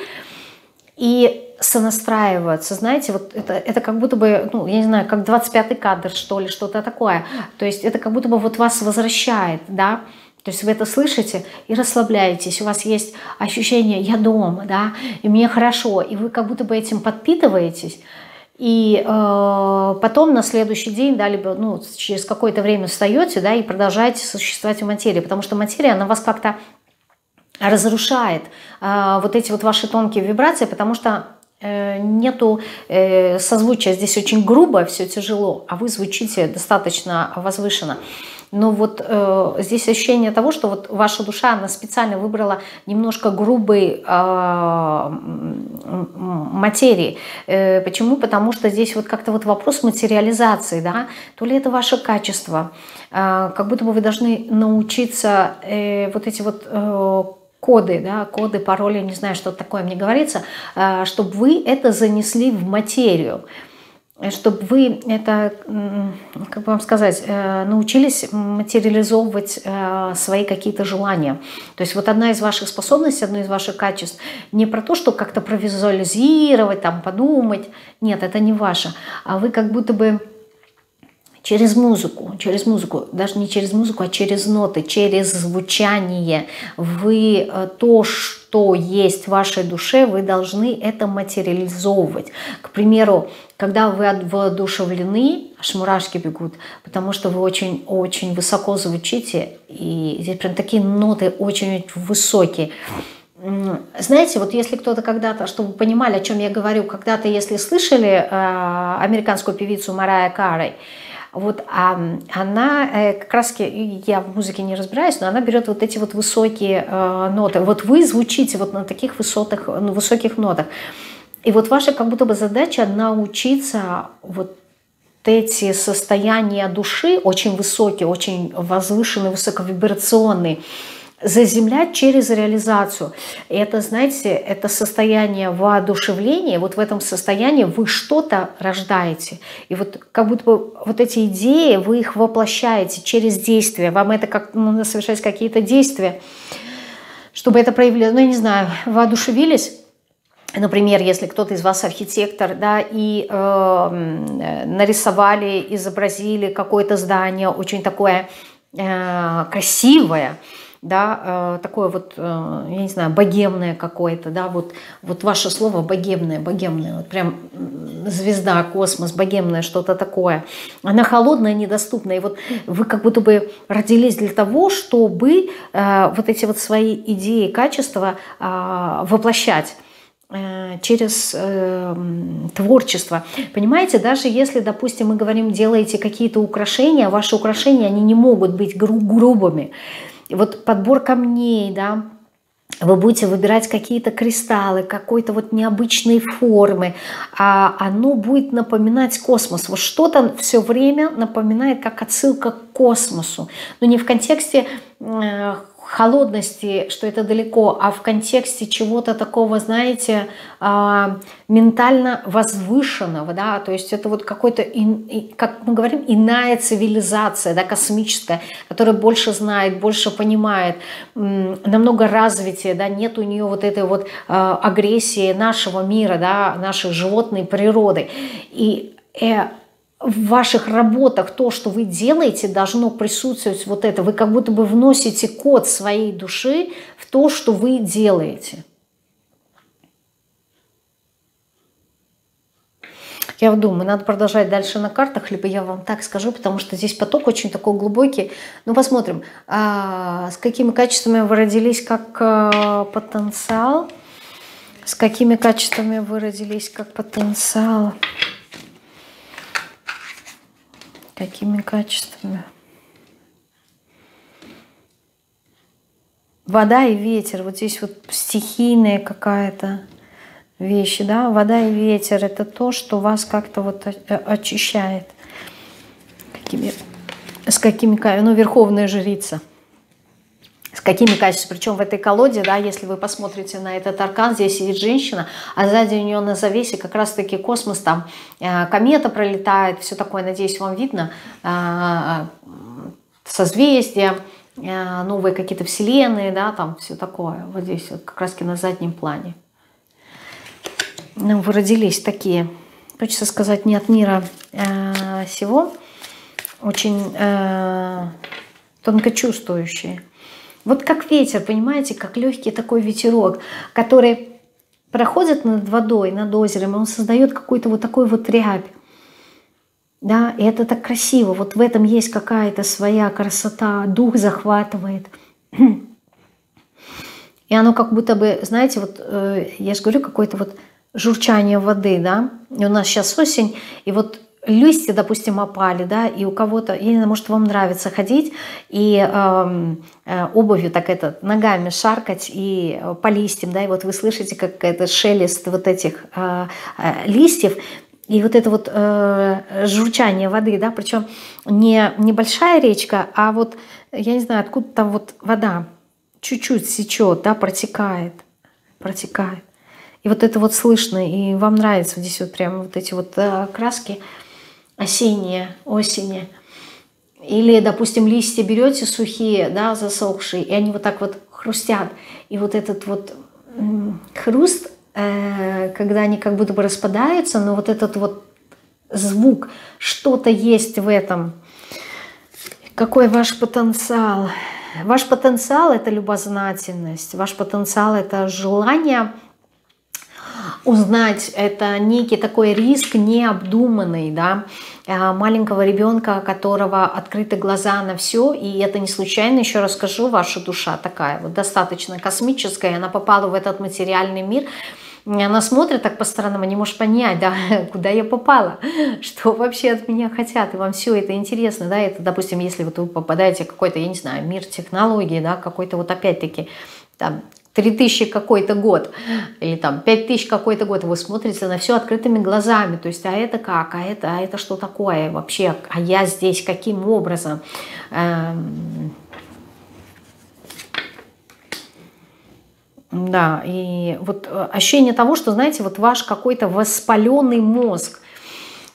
и сонастраиваться, знаете, вот это как будто бы, ну, я не знаю, как 25-й кадр, что ли, что-то такое. То есть это как будто бы вот вас возвращает, да, то есть вы это слышите и расслабляетесь, у вас есть ощущение «я дома», да, и «мне хорошо», и вы как будто бы этим подпитываетесь. И потом на следующий день, да, либо ну, через какое-то время встаете, да, и продолжаете существовать в материи, потому что материя, она вас как-то разрушает, вот эти вот ваши тонкие вибрации, потому что нету созвучия, здесь очень грубо, все тяжело, а вы звучите достаточно возвышенно. Но вот здесь ощущение того, что вот ваша душа, она специально выбрала немножко грубой материи. Почему? Потому что здесь вот как-то вот вопрос материализации, да, то ли это ваше качество, как будто бы вы должны научиться вот эти вот коды, да, коды, пароли, не знаю, что такое мне говорится, чтобы вы это занесли в материю, чтобы вы это, как бы вам сказать, научились материализовывать свои какие-то желания. То есть вот одна из ваших способностей, одно из ваших качеств, не про то, что как-то провизуализировать, там, подумать, нет, это не ваше, а вы как будто бы через музыку, даже не через музыку, а через ноты, через звучание, вы то, что есть в вашей душе, вы должны это материализовывать. К примеру, когда вы воодушевлены, аж мурашки бегут, потому что вы очень-очень высоко звучите, и здесь прям такие ноты очень высокие. Знаете, вот если кто-то когда-то, чтобы вы понимали, о чем я говорю, когда-то, если слышали американскую певицу Мэрайю Кэри, вот она, как раз я в музыке не разбираюсь, но она берет вот эти вот высокие ноты. Вот вы звучите вот на таких высотах, на высоких нотах. И вот ваша как будто бы задача научиться вот эти состояния души, очень высокие, очень возвышенные, высоковибрационные, заземлять через реализацию. И это, знаете, это состояние воодушевления, вот в этом состоянии вы что-то рождаете. И вот как будто бы вот эти идеи, вы их воплощаете через действия. Вам это как нужно совершать какие-то действия, чтобы это проявилось. Ну, я не знаю, воодушевились. Например, если кто-то из вас архитектор, да, и нарисовали, изобразили какое-то здание очень такое красивое, да, такое вот, я не знаю, богемное какое-то, да, вот ваше слово богемное, богемное, вот прям звезда, космос, богемное что-то такое. Она холодная, недоступная, и вот вы как будто бы родились для того, чтобы вот эти вот свои идеи, качества воплощать через творчество. Понимаете, даже если, допустим, мы говорим, делаете какие-то украшения, ваши украшения, они не могут быть грубыми. Вот подбор камней, да, вы будете выбирать какие-то кристаллы, какой-то вот необычной формы, а оно будет напоминать космос. Вот что-то все время напоминает как отсылка к космосу. Но не в контексте холодности, что это далеко, а в контексте чего-то такого, знаете, ментально возвышенного, да, то есть это вот какой-то, как мы говорим, иная цивилизация, да, космическая, которая больше знает, больше понимает, намного развитие, да, нет у нее вот этой вот агрессии нашего мира, да, нашей животной природы. И в ваших работах то, что вы делаете, должно присутствовать вот это. Вы как будто бы вносите код своей души в то, что вы делаете. Я вот думаю, надо продолжать дальше на картах, либо я вам так скажу, потому что здесь поток очень такой глубокий. Ну, посмотрим, с какими качествами вы родились как потенциал, с какими качествами вы родились как потенциал. Какими качествами? Вода и ветер. Вот здесь вот стихийная какая-то вещи, да, вода и ветер, это то, что вас как-то вот очищает. Ну, верховная жрица. С какими качествами? Причем в этой колоде, да, если вы посмотрите на этот аркан, здесь сидит женщина, а сзади у нее на завесе как раз-таки космос, там комета пролетает, все такое, надеюсь, вам видно, созвездия, новые какие-то вселенные, да, там все такое. Вот здесь вот как раз-таки на заднем плане. Ну, вы родились такие, хочется сказать, не от мира сего, очень тонко чувствующие. Вот как ветер, понимаете, как легкий такой ветерок, который проходит над водой, над озером, и он создает какую-то вот такую вот рябь. Да, и это так красиво. Вот в этом есть какая-то своя красота, дух захватывает. И оно как будто бы, знаете, вот я же говорю, какое-то вот журчание воды, да. И у нас сейчас осень, и вот листья, допустим, опали, да, и у кого-то, я не знаю, может, вам нравится ходить и обувью так это, ногами шаркать и по листьям, да, и вот вы слышите, как это шелест вот этих листьев, и вот это вот журчание воды, да, причем не небольшая речка, а вот, я не знаю, откуда там вот вода чуть-чуть сечет, да, протекает. И вот это вот слышно, и вам нравится здесь вот прям вот эти вот краски, осенние, осени. Или, допустим, листья берете сухие, да, засохшие, и они вот так вот хрустят. И вот этот вот хруст, когда они как будто бы распадаются, но вот этот вот звук, что-то есть в этом. Какой ваш потенциал? Ваш потенциал – это любознательность, ваш потенциал – это желание узнать, это некий такой риск необдуманный, да, маленького ребенка, которого открыты глаза на все, и это не случайно, еще раз скажу, ваша душа такая вот достаточно космическая, она попала в этот материальный мир, она смотрит так по сторонам, не может понять, да, куда я попала, что вообще от меня хотят, и вам все это интересно, да, это, допустим, если вот вы попадаете в какой-то, я не знаю, мир технологий, да, какой-то вот опять-таки там 3000 какой-то год, или там 5000 какой-то год, вы смотрите на все открытыми глазами, то есть, а это как, а это что такое вообще, а я здесь каким образом? Да, и вот ощущение того, что, знаете, вот ваш какой-то воспаленный мозг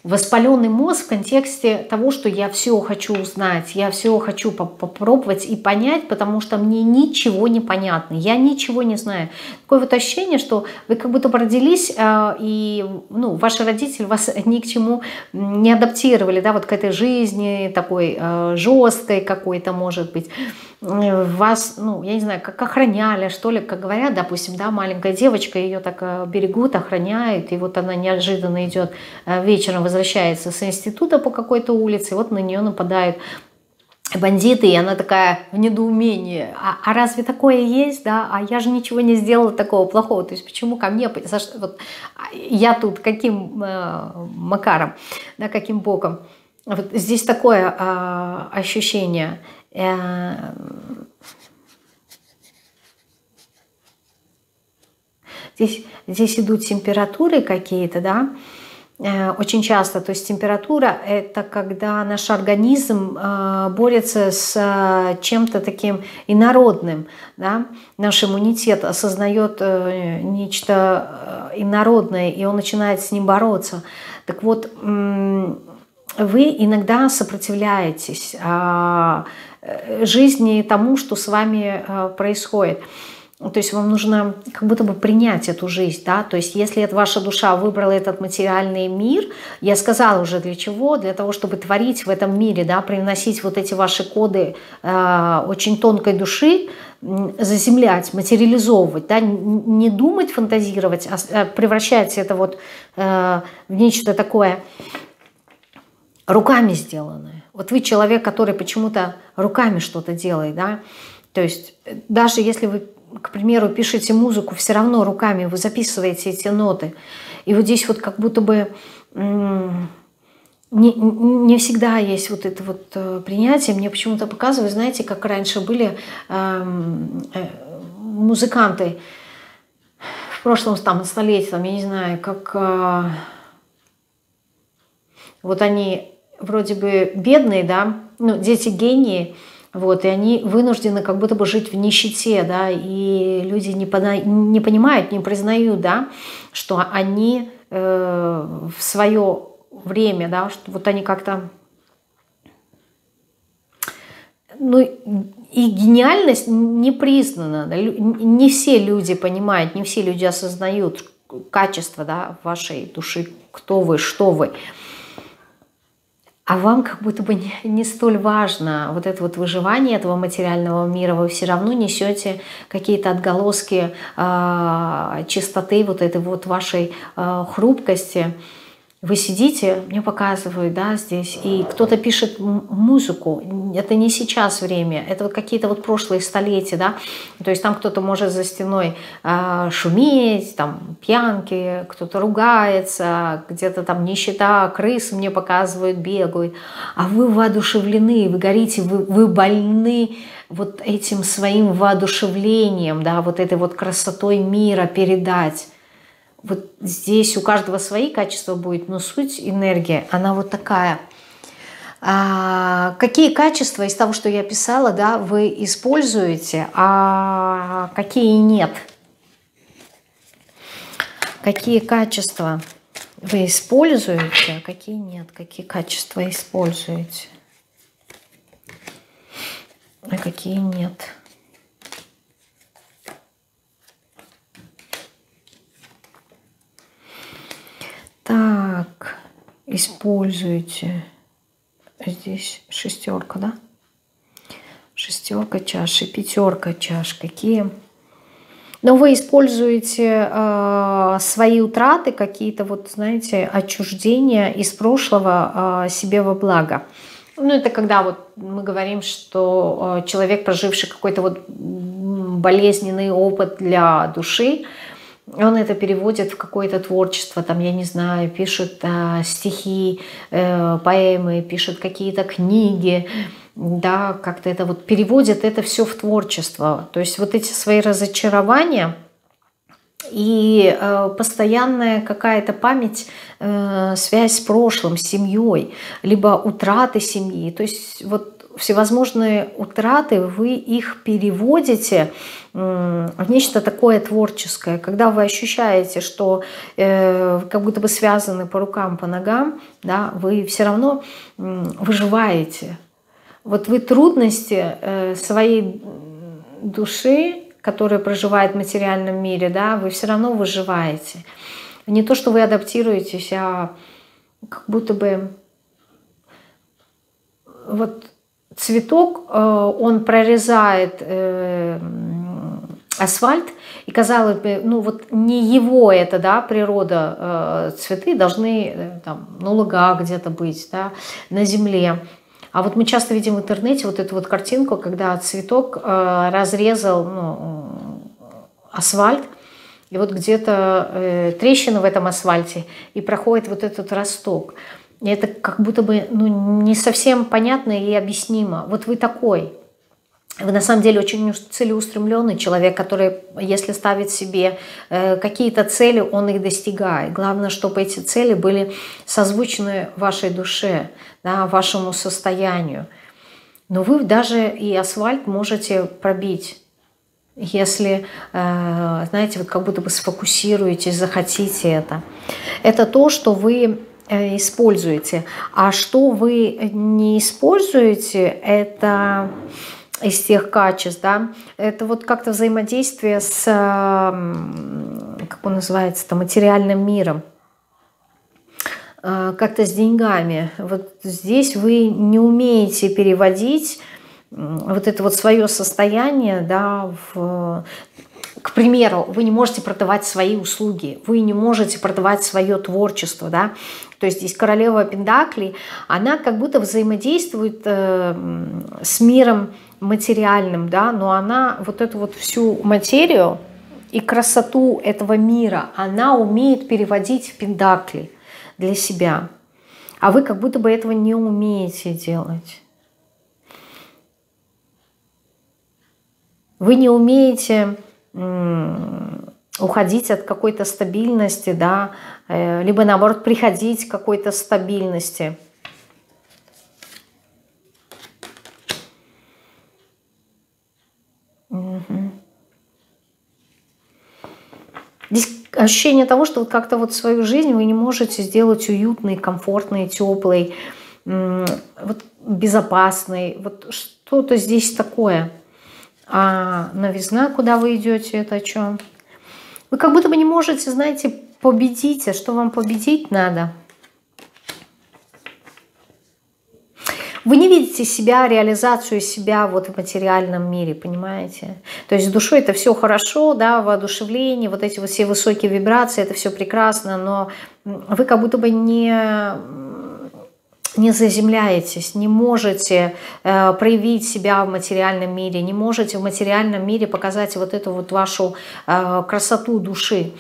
в контексте того, что я все хочу узнать, я все хочу попробовать и понять, потому что мне ничего не понятно, я ничего не знаю. Такое вот ощущение, что вы как будто родились, и ну, ваши родители вас ни к чему не адаптировали, да, вот к этой жизни, такой жесткой какой-то, может быть. Вас, ну, я не знаю, как охраняли, что ли, как говорят, допустим, да, маленькая девочка, ее так берегут, охраняют, и вот она неожиданно идет вечером, возвращается с института по какой-то улице, вот на нее нападают бандиты, и она такая в недоумении, а разве такое есть, да, а я же ничего не сделала такого плохого, то есть почему ко мне, вот, я тут каким макаром, да, каким боком, вот здесь такое ощущение. Здесь идут температуры какие-то, да, очень часто, то есть температура – это когда наш организм борется с чем-то таким инородным, да? Наш иммунитет осознает нечто инородное, и он начинает с ним бороться. Так вот, вы иногда сопротивляетесь жизни и тому, что с вами происходит. То есть вам нужно как будто бы принять эту жизнь, да, то есть если это ваша душа выбрала этот материальный мир, я сказала уже для чего, для того, чтобы творить в этом мире, да, привносить вот эти ваши коды очень тонкой души, заземлять, материализовывать, да, не думать, фантазировать, а превращать это вот в нечто такое руками сделанное. Вот вы человек, который почему-то руками что-то делает, да, то есть даже если вы, к примеру, пишете музыку, все равно руками вы записываете эти ноты. И вот здесь вот как будто бы не всегда есть вот это вот принятие. Мне почему-то показывают, знаете, как раньше были музыканты в прошлом там, столетии, там, я не знаю, как вот они вроде бы бедные, да, ну, дети гении, вот, и они вынуждены как будто бы жить в нищете, да, и люди не понимают, не признают, да, что они в свое время, да, что вот они как-то, ну, и гениальность не признана, да, не все люди понимают, не все люди осознают качество, да, вашей души, кто вы, что вы. А вам как будто бы не столь важно вот это вот выживание этого материального мира. Вы все равно несете какие-то отголоски чистоты вот этой вот вашей хрупкости. Вы сидите, мне показывают, да, здесь, и кто-то пишет музыку. Это не сейчас время, это вот какие-то вот прошлые столетия, да. То есть там кто-то может за стеной шуметь, там пьянки, кто-то ругается, где-то там нищета, крыс мне показывают, бегают. А вы воодушевлены, вы горите, вы больны вот этим своим воодушевлением, да, вот этой вот красотой мира передать. Вот здесь у каждого свои качества будет, но суть энергии, она вот такая. А какие качества из того, что я писала, да, вы используете, а какие нет? Какие качества вы используете, а какие нет? Какие качества используете, а какие нет? Так, используйте. Здесь шестерка, да? Шестерка чаши, пятерка чаш. Какие? Но вы используете свои утраты, какие-то, вот, знаете, отчуждения из прошлого себе во благо. Ну, это когда вот мы говорим, что человек, проживший какой-то вот болезненный опыт для души, он это переводит в какое-то творчество, там, я не знаю, пишет стихи, поэмы, пишет какие-то книги, да, как-то это вот переводит это все в творчество. То есть вот эти свои разочарования и постоянная какая-то память, связь с прошлым, с семьей, либо утраты семьи, то есть вот всевозможные утраты, вы их переводите в нечто такое творческое, когда вы ощущаете, что как будто бы связаны по рукам, по ногам, да, вы все равно выживаете. Вот вы трудности своей души, которая проживает в материальном мире, да, вы все равно выживаете. Не то, что вы адаптируетесь, а как будто бы вот цветок, он прорезает асфальт, и, казалось бы, ну вот не его это, да, природа, цветы должны там на лугах где-то быть, да, на земле. А вот мы часто видим в интернете вот эту вот картинку, когда цветок разрезал, ну, асфальт, и вот где-то трещина в этом асфальте, и проходит вот этот росток. Это как будто бы, ну, не совсем понятно и объяснимо. Вот вы такой. Вы на самом деле очень целеустремленный человек, который, если ставит себе какие-то цели, он их достигает. Главное, чтобы эти цели были созвучны вашей душе, да, вашему состоянию. Но вы даже и асфальт можете пробить, если, знаете, вы как будто бы сфокусируетесь, захотите это. Это то, что вы используете. А что вы не используете, это из тех качеств, да, это вот как-то взаимодействие с, как он называется, там, материальным миром, как-то с деньгами. Вот здесь вы не умеете переводить вот это вот свое состояние, да, в... К примеру, вы не можете продавать свои услуги, вы не можете продавать свое творчество, да? То есть здесь королева Пентаклей, она как будто взаимодействует с миром материальным, да? Но она вот эту вот всю материю и красоту этого мира, она умеет переводить в Пентакли для себя. А вы как будто бы этого не умеете делать. Вы не умеете уходить от какой-то стабильности, да, либо наоборот приходить к какой-то стабильности. Угу. Здесь ощущение того, что вот как-то вот свою жизнь вы не можете сделать уютной, комфортной, теплой, вот безопасной. Вот что-то здесь такое. А новизна, куда вы идете, это о чем? Вы как будто бы не можете, знаете, победить. А что вам победить надо? Вы не видите себя, реализацию себя вот в материальном мире, понимаете? То есть с душой это все хорошо, да, воодушевление, вот эти вот все высокие вибрации, это все прекрасно, но вы как будто бы не заземляетесь, не можете проявить себя в материальном мире, не можете в материальном мире показать вот эту вот вашу красоту души.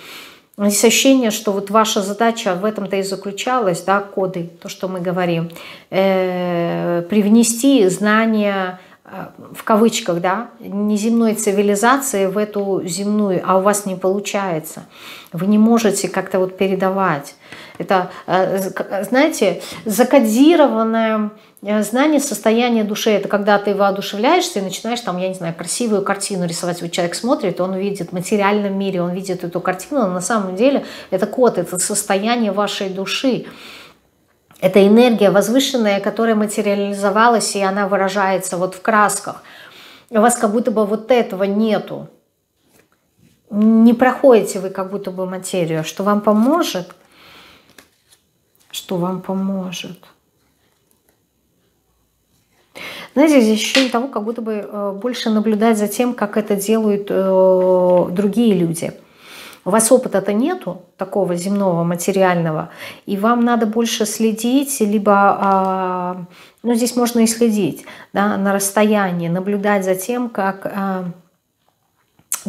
Есть ощущение, что вот ваша задача в этом-то и заключалась, да, коды, то, что мы говорим, привнести знания, в кавычках, да, неземной цивилизации в эту земную, а у вас не получается. Вы не можете как-то вот передавать. Это, знаете, закодированное знание состояния души. Это когда ты воодушевляешься и начинаешь там, я не знаю, красивую картину рисовать. Вот человек смотрит, он видит в материальном мире, он видит эту картину, но на самом деле это код, это состояние вашей души. Это энергия возвышенная, которая материализовалась, и она выражается вот в красках. У вас как будто бы вот этого нету. Не проходите вы как будто бы материю. Что вам поможет? Что вам поможет? Знаете, здесь ощущение того, как будто бы больше наблюдать за тем, как это делают другие люди. У вас опыта-то нету такого земного, материального, и вам надо больше следить, либо, ну, здесь можно и следить, да, на расстоянии, наблюдать за тем, как у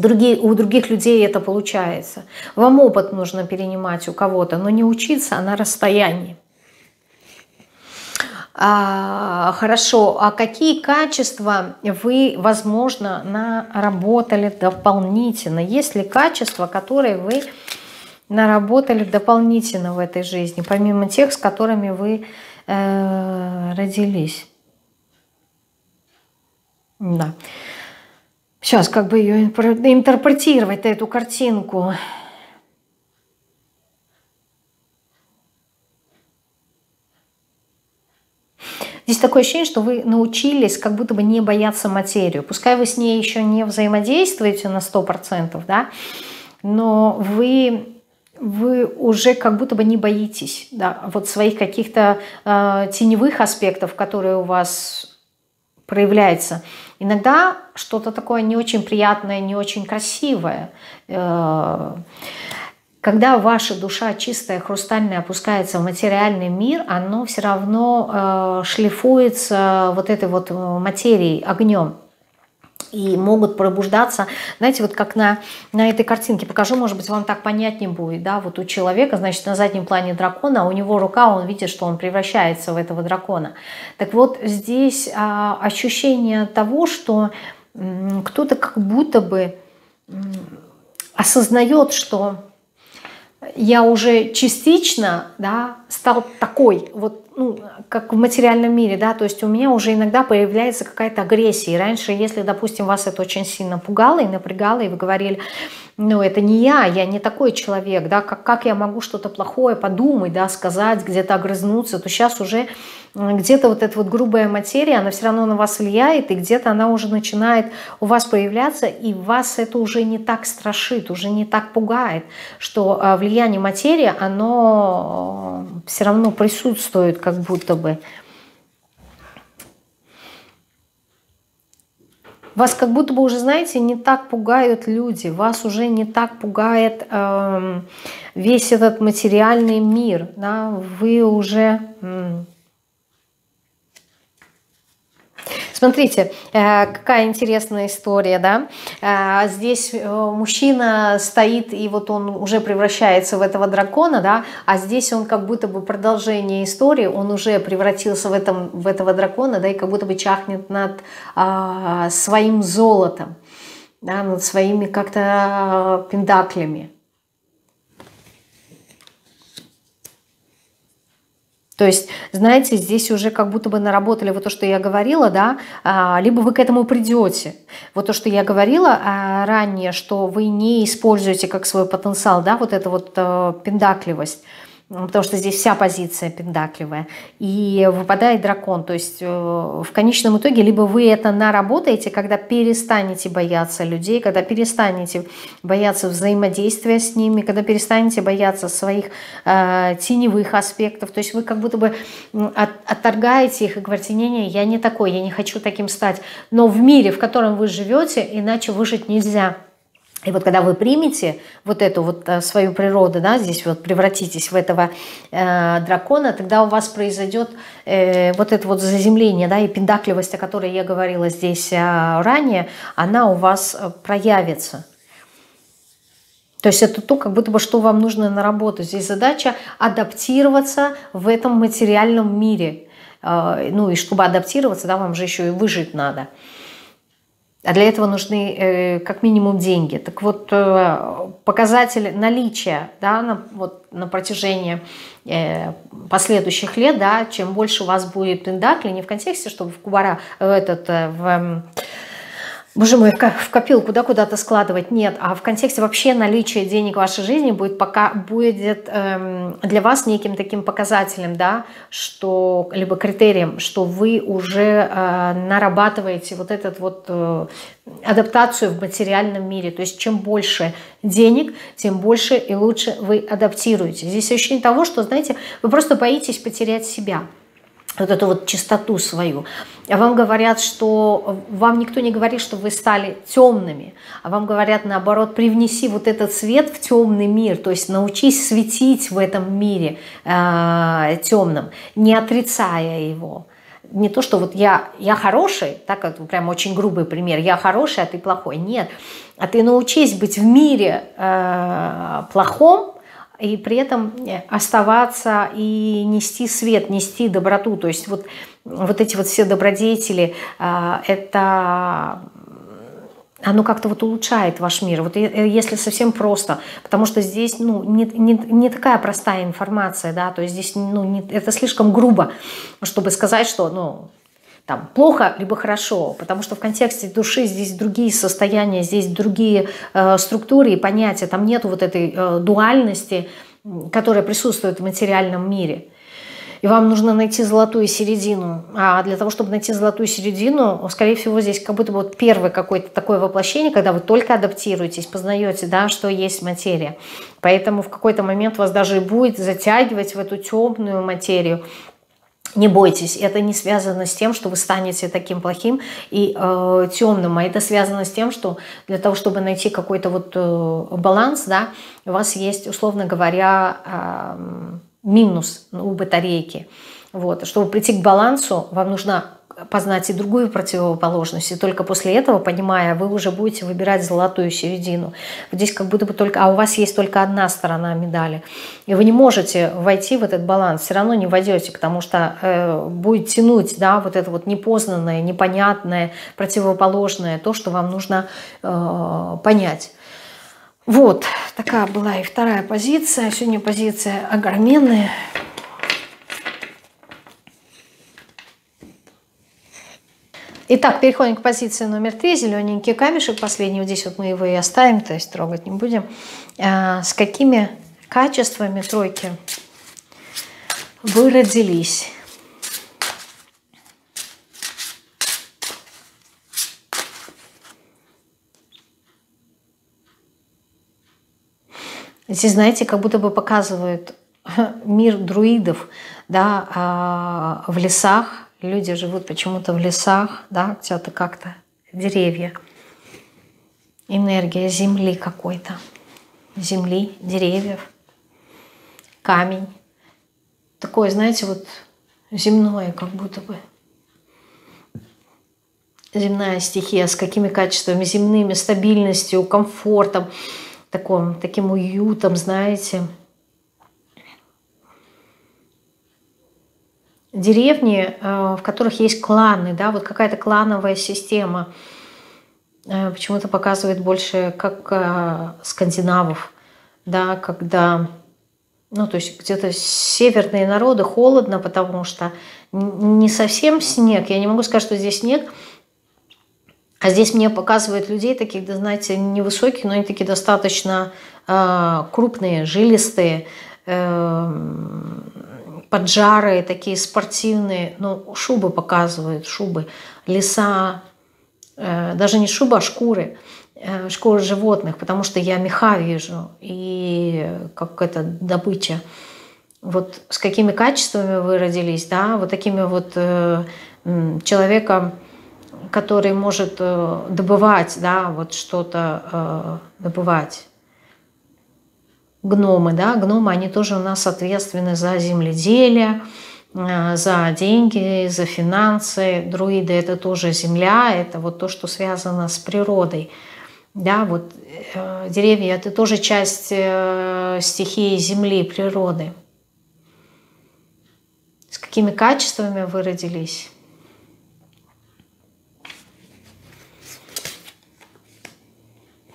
других людей это получается. Вам опыт нужно перенимать у кого-то, но не учиться, а на расстоянии. Хорошо, а какие качества вы, возможно, наработали дополнительно? Есть ли качества, которые вы наработали дополнительно в этой жизни, помимо тех, с которыми вы родились? Да. Сейчас как бы ее интерпретировать, эту картинку. Здесь такое ощущение, что вы научились как будто бы не бояться материю. Пускай вы с ней еще не взаимодействуете на 100%, да, но вы уже как будто бы не боитесь, да, вот своих каких-то теневых аспектов, которые у вас проявляются. Иногда что-то такое не очень приятное, не очень красивое. Когда ваша душа чистая, хрустальная, опускается в материальный мир, оно все равно шлифуется вот этой вот материей, огнем. И могут пробуждаться, знаете, вот как на этой картинке покажу, может быть, вам так понятнее будет, да, вот у человека, значит, на заднем плане дракона, а у него рука, он видит, что он превращается в этого дракона. Так вот, здесь ощущение того, что кто-то как будто бы осознает, что я уже частично, да, стал такой, вот, ну, как в материальном мире, да, то есть у меня уже иногда появляется какая-то агрессия. И раньше, если, допустим, вас это очень сильно пугало и напрягало, и вы говорили, ну, это не я не такой человек, да, как я могу что-то плохое подумать, да, сказать, где-то огрызнуться, то сейчас уже где-то вот эта вот грубая материя, она все равно на вас влияет, и где-то она уже начинает у вас появляться, и вас это уже не так страшит, уже не так пугает, что влияние материи, оно все равно присутствует как будто бы. Вас как будто бы уже, знаете, не так пугают люди, вас уже не так пугает весь этот материальный мир, да? Вы уже... Смотрите, какая интересная история, да? Здесь мужчина стоит, и вот он уже превращается в этого дракона, да? А здесь он как будто бы продолжение истории, он уже превратился в этого дракона, да, и как будто бы чахнет над своим золотом. да, над своими как-то пендаклями. То есть, знаете, здесь уже как будто бы наработали вот то, что я говорила, да, либо вы к этому придете. Вот то, что я говорила ранее, что вы не используете как свой потенциал, да, вот эту вот пендакливость, потому что здесь вся позиция пендакливая, и выпадает дракон. То есть в конечном итоге либо вы это наработаете, когда перестанете бояться людей, когда перестанете бояться взаимодействия с ними, когда перестанете бояться своих теневых аспектов. То есть вы как будто бы отторгаете их и говорите: не-не, я не такой, я не хочу таким стать. Но в мире, в котором вы живете, иначе выжить нельзя. И вот когда вы примете вот эту вот свою природу, да, здесь вот превратитесь в этого дракона, тогда у вас произойдет вот это вот заземление, да, и пендакливость, о которой я говорила здесь ранее, она у вас проявится. То есть это то, как будто бы, что вам нужно наработать. Здесь задача адаптироваться в этом материальном мире. Ну и чтобы адаптироваться, да, вам же еще и выжить надо. А для этого нужны как минимум деньги. Так вот, показатель наличия, да, на протяжении последующих лет, да, чем больше у вас будет пендакли, не в контексте, чтобы в кубара, боже мой, в копилку, да, куда-то складывать, нет, а в контексте вообще наличия денег в вашей жизни будет для вас неким таким показателем, да, что, либо критерием, что вы уже нарабатываете вот этот вот адаптацию в материальном мире. То есть чем больше денег, тем больше и лучше вы адаптируете. Здесь ощущение того, что, знаете, вы просто боитесь потерять себя, вот эту вот чистоту свою. А вам говорят, что вам никто не говорит, что вы стали темными, а вам говорят наоборот: привнеси вот этот свет в темный мир, то есть научись светить в этом мире темном, не отрицая его. Не то, что вот я хороший, так как прям очень грубый пример, я хороший, а ты плохой. Нет, а ты научись быть в мире плохом, и при этом оставаться и нести свет, нести доброту. То есть вот эти вот все добродетели, это оно как-то вот улучшает ваш мир. Вот если совсем просто, потому что здесь, ну, не такая простая информация, да, то есть здесь, ну, это слишком грубо, чтобы сказать, что, ну, там, плохо либо хорошо, потому что в контексте души здесь другие состояния, здесь другие структуры и понятия, там нет вот этой дуальности, которая присутствует в материальном мире. И вам нужно найти золотую середину. А для того, чтобы найти золотую середину, скорее всего, здесь как будто бы вот первое какое-то такое воплощение, когда вы только адаптируетесь, познаете, да, что есть материя. Поэтому в какой-то момент вас даже и будет затягивать в эту темную материю. Не бойтесь, это не связано с тем, что вы станете таким плохим и темным, а это связано с тем, что для того, чтобы найти какой-то вот баланс, да, у вас есть, условно говоря, минус у батарейки. Вот. Чтобы прийти к балансу, вам нужно познать и другую противоположность, и только после этого, понимая, вы уже будете выбирать золотую середину. Здесь как будто бы только, а у вас есть только одна сторона медали, и вы не можете войти в этот баланс, все равно не войдете, потому что будет тянуть, да, вот это вот непознанное, непонятное, противоположное, то, что вам нужно понять. Вот такая была и вторая позиция. Сегодня позиция огроменная. Итак, переходим к позиции номер 3, зелененький камешек, последний, вот здесь вот мы его и оставим, то есть трогать не будем. С какими качествами тройки вы родились? Здесь, знаете, как будто бы показывают мир друидов, да, в лесах. Люди живут почему-то в лесах, да, где-то как-то деревья. Энергия земли какой-то. Земли, деревьев, камень. Такое, знаете, вот земное, как будто бы. Земная стихия, с какими качествами? Земными, стабильностью, комфортом, таким уютом, знаете. Деревни, в которых есть кланы, да, вот какая-то клановая система. почему-то показывает больше как скандинавов, да, когда, ну, то есть где-то северные народы холодно, потому что не совсем снег. Я не могу сказать, что здесь снег, а здесь мне показывают людей таких, да, знаете, невысоких, но они такие достаточно крупные, жилистые, поджарые, такие спортивные, ну, шубы показывают, шубы, леса, даже не шубы, а шкуры, шкуры животных, потому что я меха вижу, и как это добыча. Вот с какими качествами вы родились, да, вот такими вот человеком, который может добывать, да, вот что-то добывать. Гномы, да, гномы, они тоже у нас ответственны за земледелие, за деньги, за финансы. Друиды — это тоже земля, это вот то, что связано с природой. Да, вот деревья — это тоже часть стихии земли, природы. С какими качествами вы родились?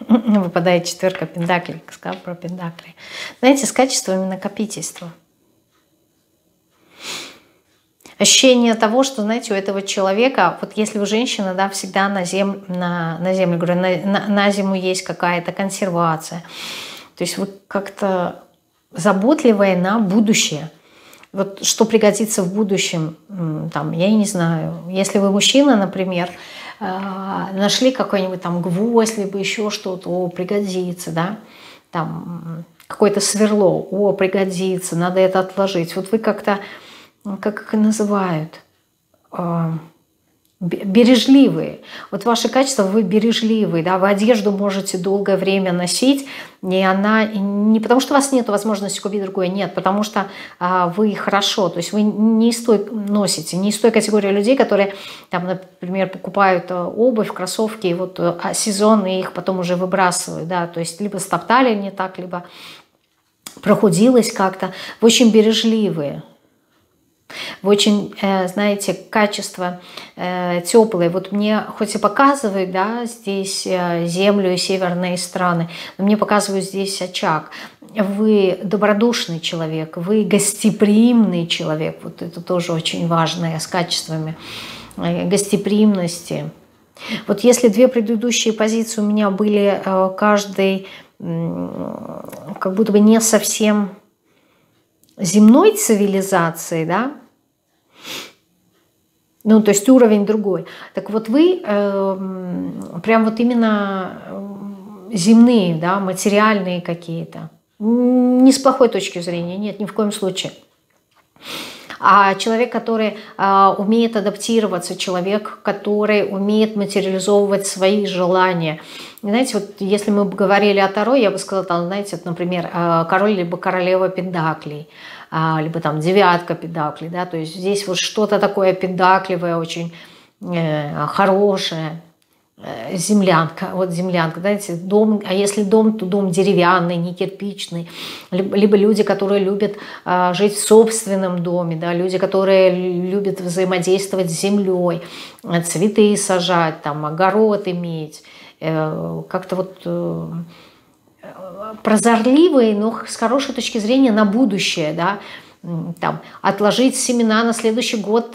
Выпадает четверка пентаклей, скапра пентаклей. Знаете, с качествами накопительства. Ощущение того, что, знаете, у этого человека, вот если у женщины, да, всегда на зиму есть какая-то консервация. То есть вы как-то заботливые на будущее. Вот что пригодится в будущем, там, я не знаю. Если вы мужчина, например, нашли какой-нибудь там гвоздь, либо еще что-то, о, пригодится, да, там какое-то сверло, о, пригодится, надо это отложить. Вот вы как-то, как их называют, бережливые. Вот ваши качества, вы бережливые, да, вы одежду можете долгое время носить, и она не потому, что у вас нет возможности купить другое, нет, потому что вы хорошо, то есть вы не из той носите, не из той категории людей, которые, там, например, покупают обувь, кроссовки, и вот сезон, и их потом уже выбрасывают, да, то есть либо стоптали не так, либо прохудилось как-то. Вы очень бережливые. Вы очень, знаете, качество теплое. Вот мне хоть и показывают, да, здесь землю и северные страны, но мне показывают здесь очаг. Вы добродушный человек, вы гостеприимный человек. Вот это тоже очень важное с качествами гостеприимности. Вот если две предыдущие позиции у меня были каждый как будто бы не совсем земной цивилизации, да, ну, то есть уровень другой. Так вот вы прям вот именно земные, да, материальные какие-то. Не с плохой точки зрения, нет, ни в коем случае. А человек, который умеет адаптироваться, человек, который умеет материализовывать свои желания. Знаете, вот если мы бы говорили о Таро, я бы сказала, там, знаете, вот, например, король либо королева пендаклей, либо там девятка пендаклей, да, то есть здесь вот что-то такое пендаклевое, очень хорошее. Землянка, вот землянка, знаете, дом, а если дом, то дом деревянный, не кирпичный, либо люди, которые любят жить в собственном доме, да, люди, которые любят взаимодействовать с землей, цветы сажать, там, огород иметь, как-то вот прозорливые, но с хорошей точки зрения на будущее, да, там, отложить семена на следующий год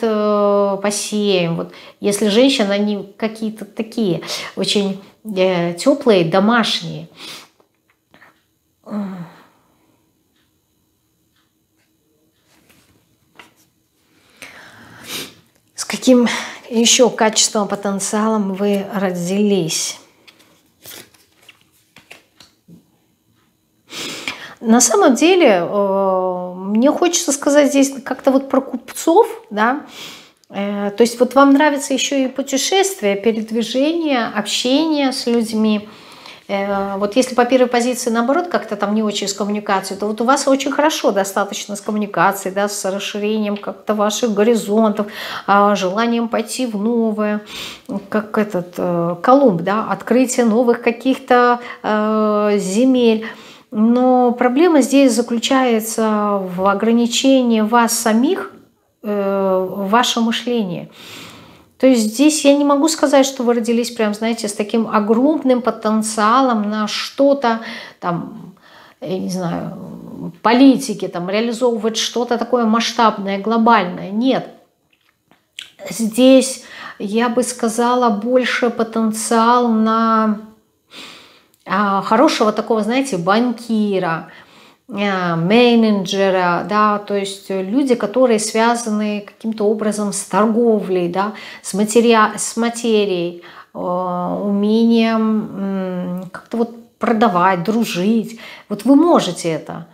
посеем. Вот если женщины, они какие-то такие очень теплые, домашние. С каким еще качеством, потенциалом вы родились? На самом деле, мне хочется сказать здесь как-то вот про купцов, да, то есть вот вам нравится еще и путешествие, передвижение, общение с людьми. Вот если по первой позиции, наоборот, как-то там не очень с коммуникацией, то вот у вас очень хорошо достаточно с коммуникацией, да, с расширением как-то ваших горизонтов, желанием пойти в новое, как этот Колумб, да, открытие новых каких-то земель. Но проблема здесь заключается в ограничении вас самих, в вашем мышлении. То есть здесь я не могу сказать, что вы родились прям, знаете, с таким огромным потенциалом на что-то, там, я не знаю, политики, там, реализовывать что-то такое масштабное, глобальное. Нет. Здесь, я бы сказала, больше потенциал на хорошего такого, знаете, банкира, менеджера, да, то есть люди, которые связаны каким-то образом с торговлей, да, с материей, умением как-то вот продавать, дружить. Вот вы можете это,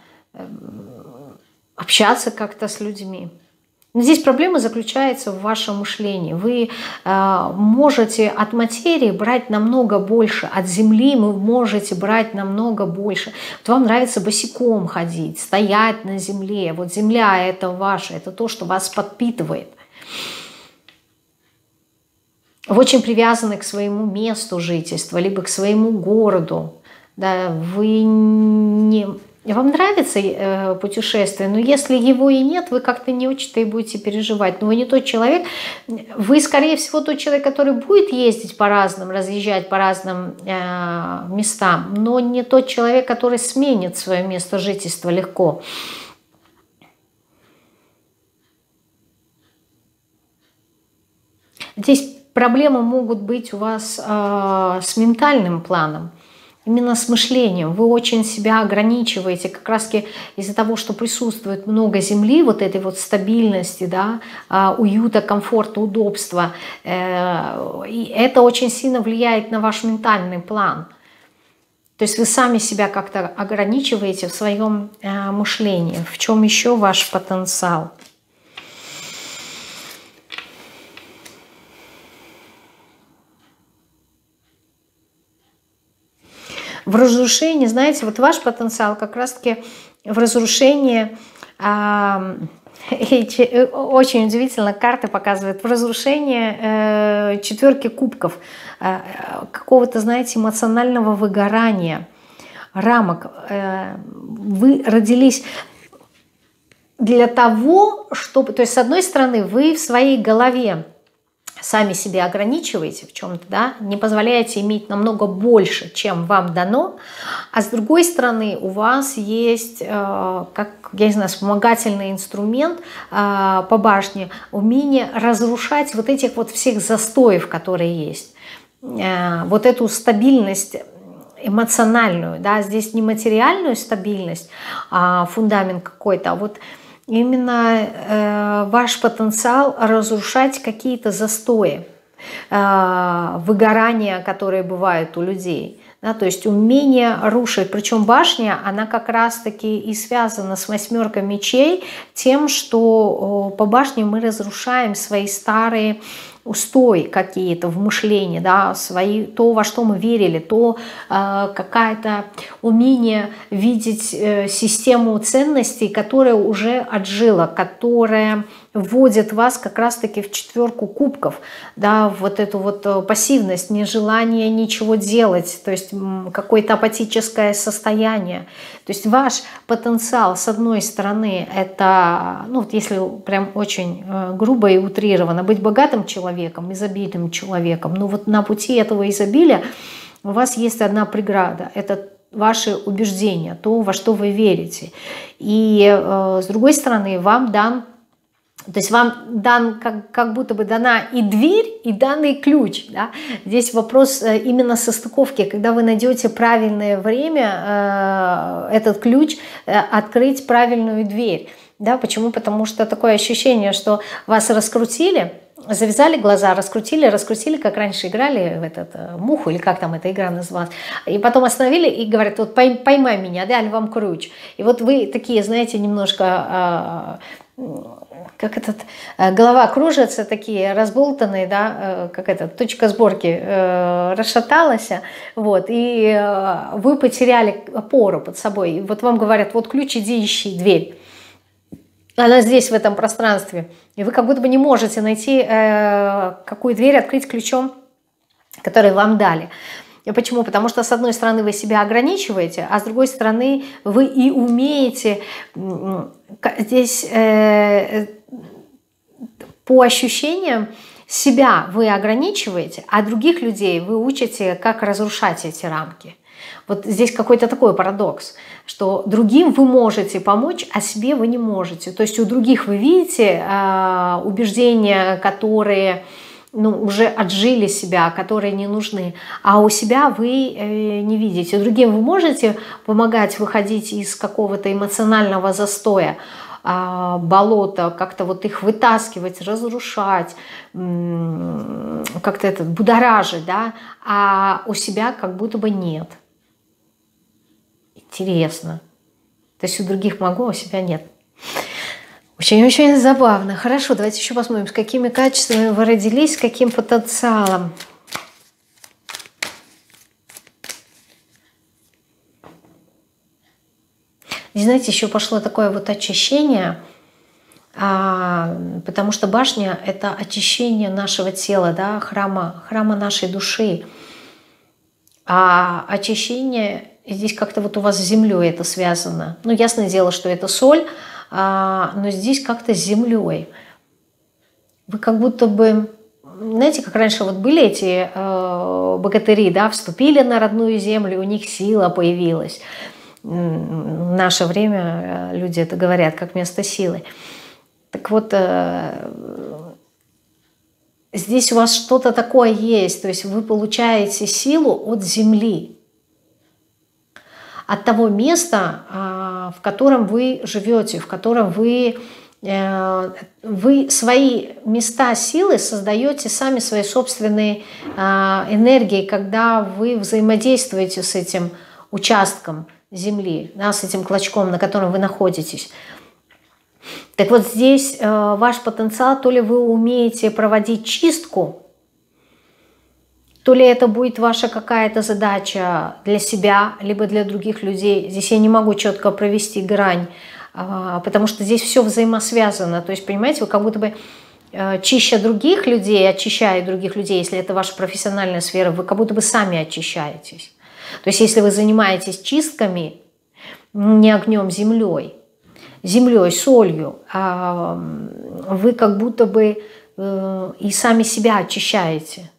общаться как-то с людьми. Здесь проблема заключается в вашем мышлении. Вы можете от материи брать намного больше, от земли вы можете брать намного больше. Вот вам нравится босиком ходить, стоять на земле. Вот земля – это ваше, это то, что вас подпитывает. Вы очень привязаны к своему месту жительства, либо к своему городу. Да, вы не... Вам нравится путешествие, но если его и нет, вы как-то не очень-то и будете переживать. Но вы не тот человек, вы, скорее всего, тот человек, который будет ездить по разным, разъезжать по разным местам, но не тот человек, который сменит свое место жительства легко. Здесь проблемы могут быть у вас с ментальным планом. Именно с мышлением. Вы очень себя ограничиваете как раз-таки из-за того, что присутствует много земли, вот этой вот стабильности, да, уюта, комфорта, удобства. И это очень сильно влияет на ваш ментальный план. То есть вы сами себя как-то ограничиваете в своем мышлении. В чем еще ваш потенциал? В разрушении, знаете, вот ваш потенциал как раз-таки в разрушении, очень удивительно, карты показывают, в разрушении четверки кубков, какого-то, знаете, эмоционального выгорания, рамок. Вы родились для того, чтобы, то есть с одной стороны вы в своей голове сами себя ограничиваете в чем-то, да, не позволяете иметь намного больше, чем вам дано, а с другой стороны у вас есть, как, я не знаю, вспомогательный инструмент по башне, умение разрушать вот этих вот всех застоев, которые есть, вот эту стабильность эмоциональную, да, здесь не материальную стабильность, а фундамент какой-то, а вот именно ваш потенциал разрушать какие-то застои, выгорания, которые бывают у людей. Да, то есть умение рушить. Причем башня, она как раз-таки и связана с восьмеркой мечей тем, что по башне мы разрушаем свои старые устои какие-то в мышлении, да, свои, то, во что мы верили, то какое-то умение видеть систему ценностей, которая уже отжила, которая вводит вас как раз-таки в четверку кубков, да, вот эту вот пассивность, нежелание ничего делать, то есть какое-то апатическое состояние. То есть ваш потенциал, с одной стороны, это, ну, вот если прям очень грубо и утрированно, быть богатым человеком, изобильным человеком, но вот на пути этого изобилия у вас есть одна преграда, это ваши убеждения, то, во что вы верите. И с другой стороны, вам дан, то есть вам дан, как будто бы дана и дверь, и данный ключ. Да? Здесь вопрос именно состыковки. Когда вы найдете правильное время, этот ключ, открыть правильную дверь. Да? Почему? Потому что такое ощущение, что вас раскрутили, завязали глаза, раскрутили, как раньше играли в этот муху, или как там эта игра называлась, и потом остановили и говорят, вот поймай меня, дали вам ключ. И вот вы такие, знаете, немножко... как этот, голова кружится, такие разболтанные, да, как это, точка сборки расшаталась, вот, и вы потеряли опору под собой. И вот вам говорят, вот ключ, иди ищи дверь. Она здесь, в этом пространстве. И вы как будто бы не можете найти, какую дверь открыть ключом, который вам дали. Почему? Потому что, с одной стороны, вы себя ограничиваете, а с другой стороны, вы и умеете здесь по ощущениям себя вы ограничиваете, а других людей вы учите, как разрушать эти рамки. Вот здесь какой-то такой парадокс, что другим вы можете помочь, а себе вы не можете. То есть у других вы видите убеждения, которые уже отжили себя, которые не нужны, а у себя вы не видите. Другим вы можете помогать выходить из какого-то эмоционального застоя, болота, как-то вот их вытаскивать, разрушать, как-то это будоражить, да, а у себя как будто бы нет. Интересно. То есть у других могу, а у себя нет. Очень-очень забавно. Хорошо, давайте еще посмотрим, с какими качествами вы родились, с каким потенциалом. Здесь, знаете, еще пошло такое вот очищение, потому что башня – это очищение нашего тела, да, храма нашей души. А очищение, здесь как-то вот у вас с землей это связано. Ну, ясное дело, что это соль, но здесь как-то с землей. Вы как будто бы, знаете, как раньше вот были эти богатыри, да, вступили на родную землю, у них сила появилась. В наше время люди это говорят как место силы. Так вот, здесь у вас что-то такое есть, то есть вы получаете силу от земли, от того места, в котором вы живете, в котором вы свои места силы создаете сами своей собственной энергией, когда вы взаимодействуете с этим участком земли, да, с этим клочком, на котором вы находитесь. Так вот здесь ваш потенциал, то ли вы умеете проводить чистку, то ли это будет ваша какая-то задача для себя, либо для других людей. Здесь я не могу четко провести грань, потому что здесь все взаимосвязано. То есть, понимаете, вы как будто бы чища других людей, очищая других людей, если это ваша профессиональная сфера, вы как будто бы сами очищаетесь. То есть если вы занимаетесь чистками, не огнем, землей, солью, вы как будто бы и сами себя очищаете.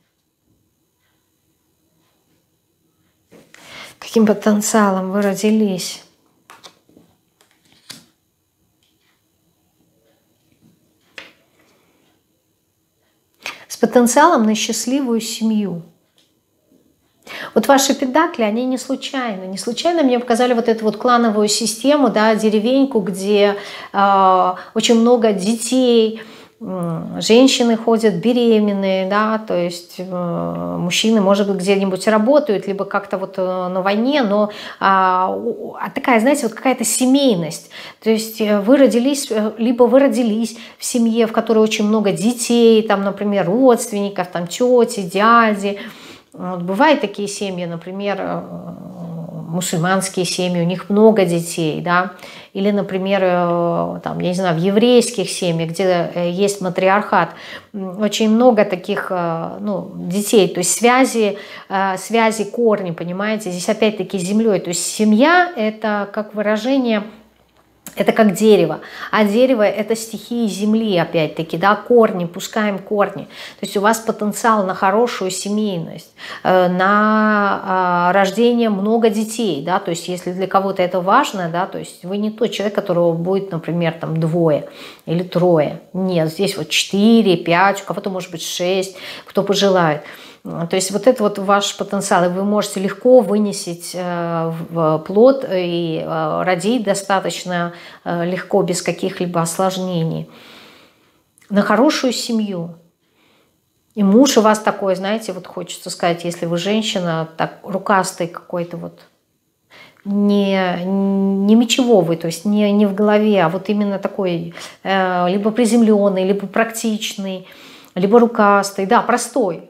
Каким потенциалом вы родились? С потенциалом на счастливую семью. Вот ваши педакли, они не случайно. Не случайно мне показали вот эту вот клановую систему, да, деревеньку, где очень много детей, женщины ходят беременные, да, то есть мужчины, может быть, где-нибудь работают, либо как-то вот на войне, но такая, знаете, вот какая-то семейность. То есть вы родились, либо вы родились в семье, в которой очень много детей, там, например, родственников, там, тети, дяди. Вот бывают такие семьи, например, мусульманские семьи, у них много детей, да, или, например, там, я не знаю, в еврейских семьях, где есть матриархат, очень много таких, ну, детей, то есть связи, корни, понимаете, здесь опять-таки с землей, то есть семья – это как выражение, это как дерево, а дерево – это стихии земли, опять-таки, да, корни, пускаем корни. То есть у вас потенциал на хорошую семейность, на рождение много детей, да, то есть если для кого-то это важно, да, то есть вы не тот человек, которого будет, например, там 2 или 3, нет, здесь вот 4, 5, у кого-то может быть 6, кто пожелает. То есть вот это вот ваш потенциал, и вы можете легко вынести плод и родить достаточно легко, без каких-либо осложнений. На хорошую семью. И муж у вас такой, знаете, вот хочется сказать, если вы женщина, так рукастый какой-то вот, не мечевой, то есть не в голове, а вот именно такой, либо приземленный, либо практичный, либо рукастый, да, простой,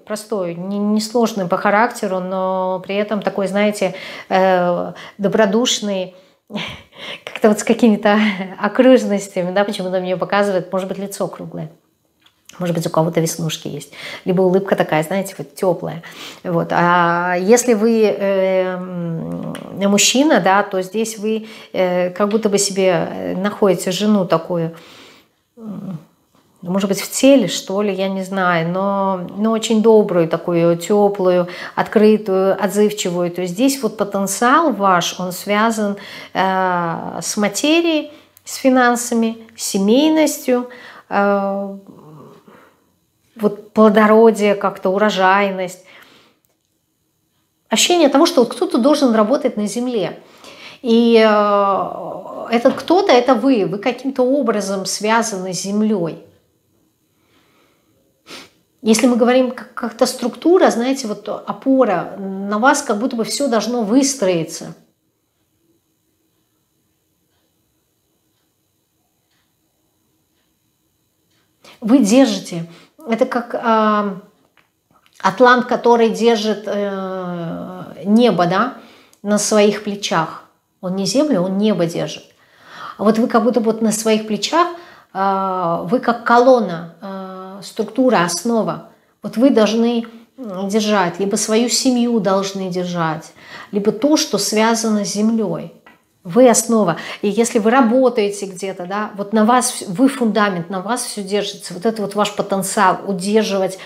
несложный по характеру, но при этом такой, знаете, добродушный, как-то вот с какими-то окружностями, да, почему-то мне показывает, может быть, лицо круглое, может быть, у кого-то веснушки есть, либо улыбка такая, знаете, вот теплая. Вот. А если вы мужчина, да, то здесь вы как будто бы себе находите жену такую, может быть, в теле, что ли, я не знаю, но очень добрую, такую теплую, открытую, отзывчивую. То есть здесь вот потенциал ваш, он связан с материей, с финансами, с семейностью, вот плодородие как-то, урожайность. Ощущение того, что вот кто-то должен работать на земле. И этот кто-то, это вы каким-то образом связаны с землей. Если мы говорим как-то структура, знаете, вот опора, на вас как будто бы все должно выстроиться. Вы держите. Это как атлант, который держит небо, да, на своих плечах. Он не землю, он небо держит. А вот вы как будто бы вот на своих плечах, вы как колонна, структура, основа. Вот вы должны держать, либо свою семью должны держать, либо то, что связано с землей. Вы основа. И если вы работаете где-то, да, вот на вас, вы фундамент, на вас все держится. Вот это вот ваш потенциал удерживать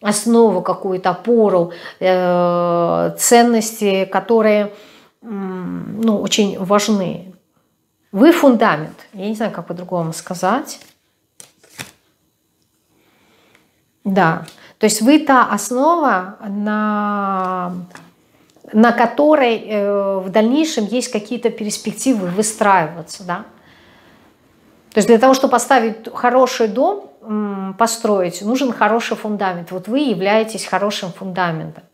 основу какую-то, опору, ценности, которые, ну, очень важны. Вы фундамент. Я не знаю, как по-другому сказать. Да, то есть вы та основа, на которой в дальнейшем есть какие-то перспективы выстраиваться, да. То есть для того, чтобы поставить хороший дом, построить, нужен хороший фундамент. Вот вы являетесь хорошим фундаментом.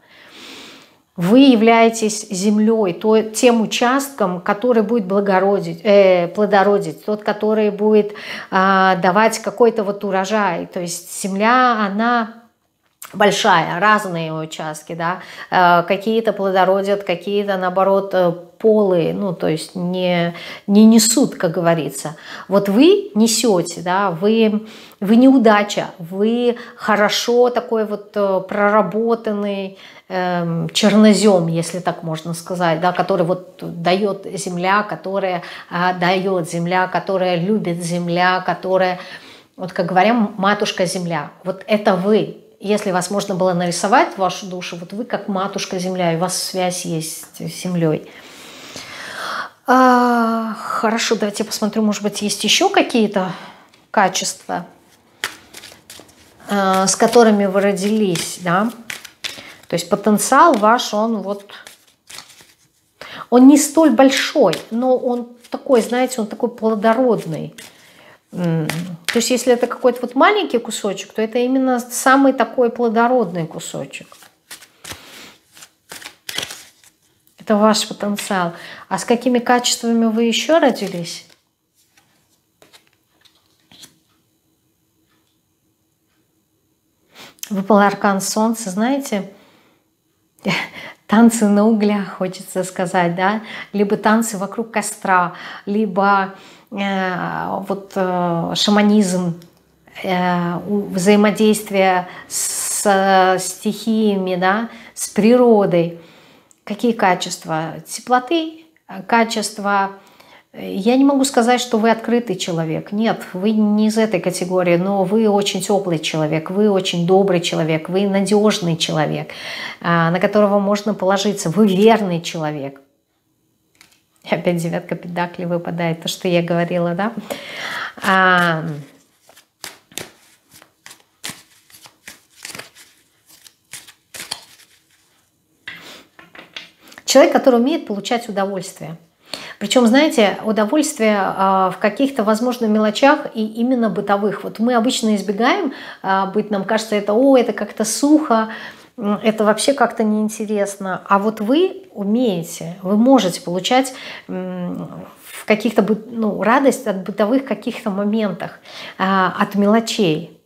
Вы являетесь землей, тем участком, который будет плодородить, тот, который будет давать какой-то вот урожай. То есть земля, она большая, разные участки, да, какие-то плодородят, какие-то, наоборот, полые, ну, то есть не несут, как говорится. Вот вы несете, да, вы неудача, вы хорошо такой вот проработанный чернозем, если так можно сказать, да, который вот дает земля, которая любит земля, которая, вот как говорим, матушка земля, вот это вы. Если вас можно было нарисовать, вашу душу, вот вы как матушка земля, и у вас связь есть с землей. Хорошо, давайте я посмотрю, может быть, есть еще какие-то качества, с которыми вы родились, да? То есть потенциал ваш, он вот, он не столь большой, но он такой, знаете, он такой плодородный. То есть если это какой-то вот маленький кусочек, то это именно самый такой плодородный кусочек. Это ваш потенциал. А с какими качествами вы еще родились? Выпал аркан солнца, знаете, танцы на углях, хочется сказать, да? Либо танцы вокруг костра, либо вот шаманизм, взаимодействие с стихиями, да, с природой. Какие качества? Теплоты, качества. Я не могу сказать, что вы открытый человек. Нет, вы не из этой категории, но вы очень теплый человек, вы очень добрый человек, вы надежный человек, на которого можно положиться, вы верный человек. Опять девятка педаклей выпадает, то, что я говорила, да? Человек, который умеет получать удовольствие. Причем, знаете, удовольствие в каких-то, возможно, мелочах и именно бытовых. Вот мы обычно избегаем быть, нам кажется, это, о, это как-то сухо, это вообще как-то неинтересно. А вот вы умеете, вы можете получать в каких-то, ну, радость от бытовых каких-то моментах, от мелочей.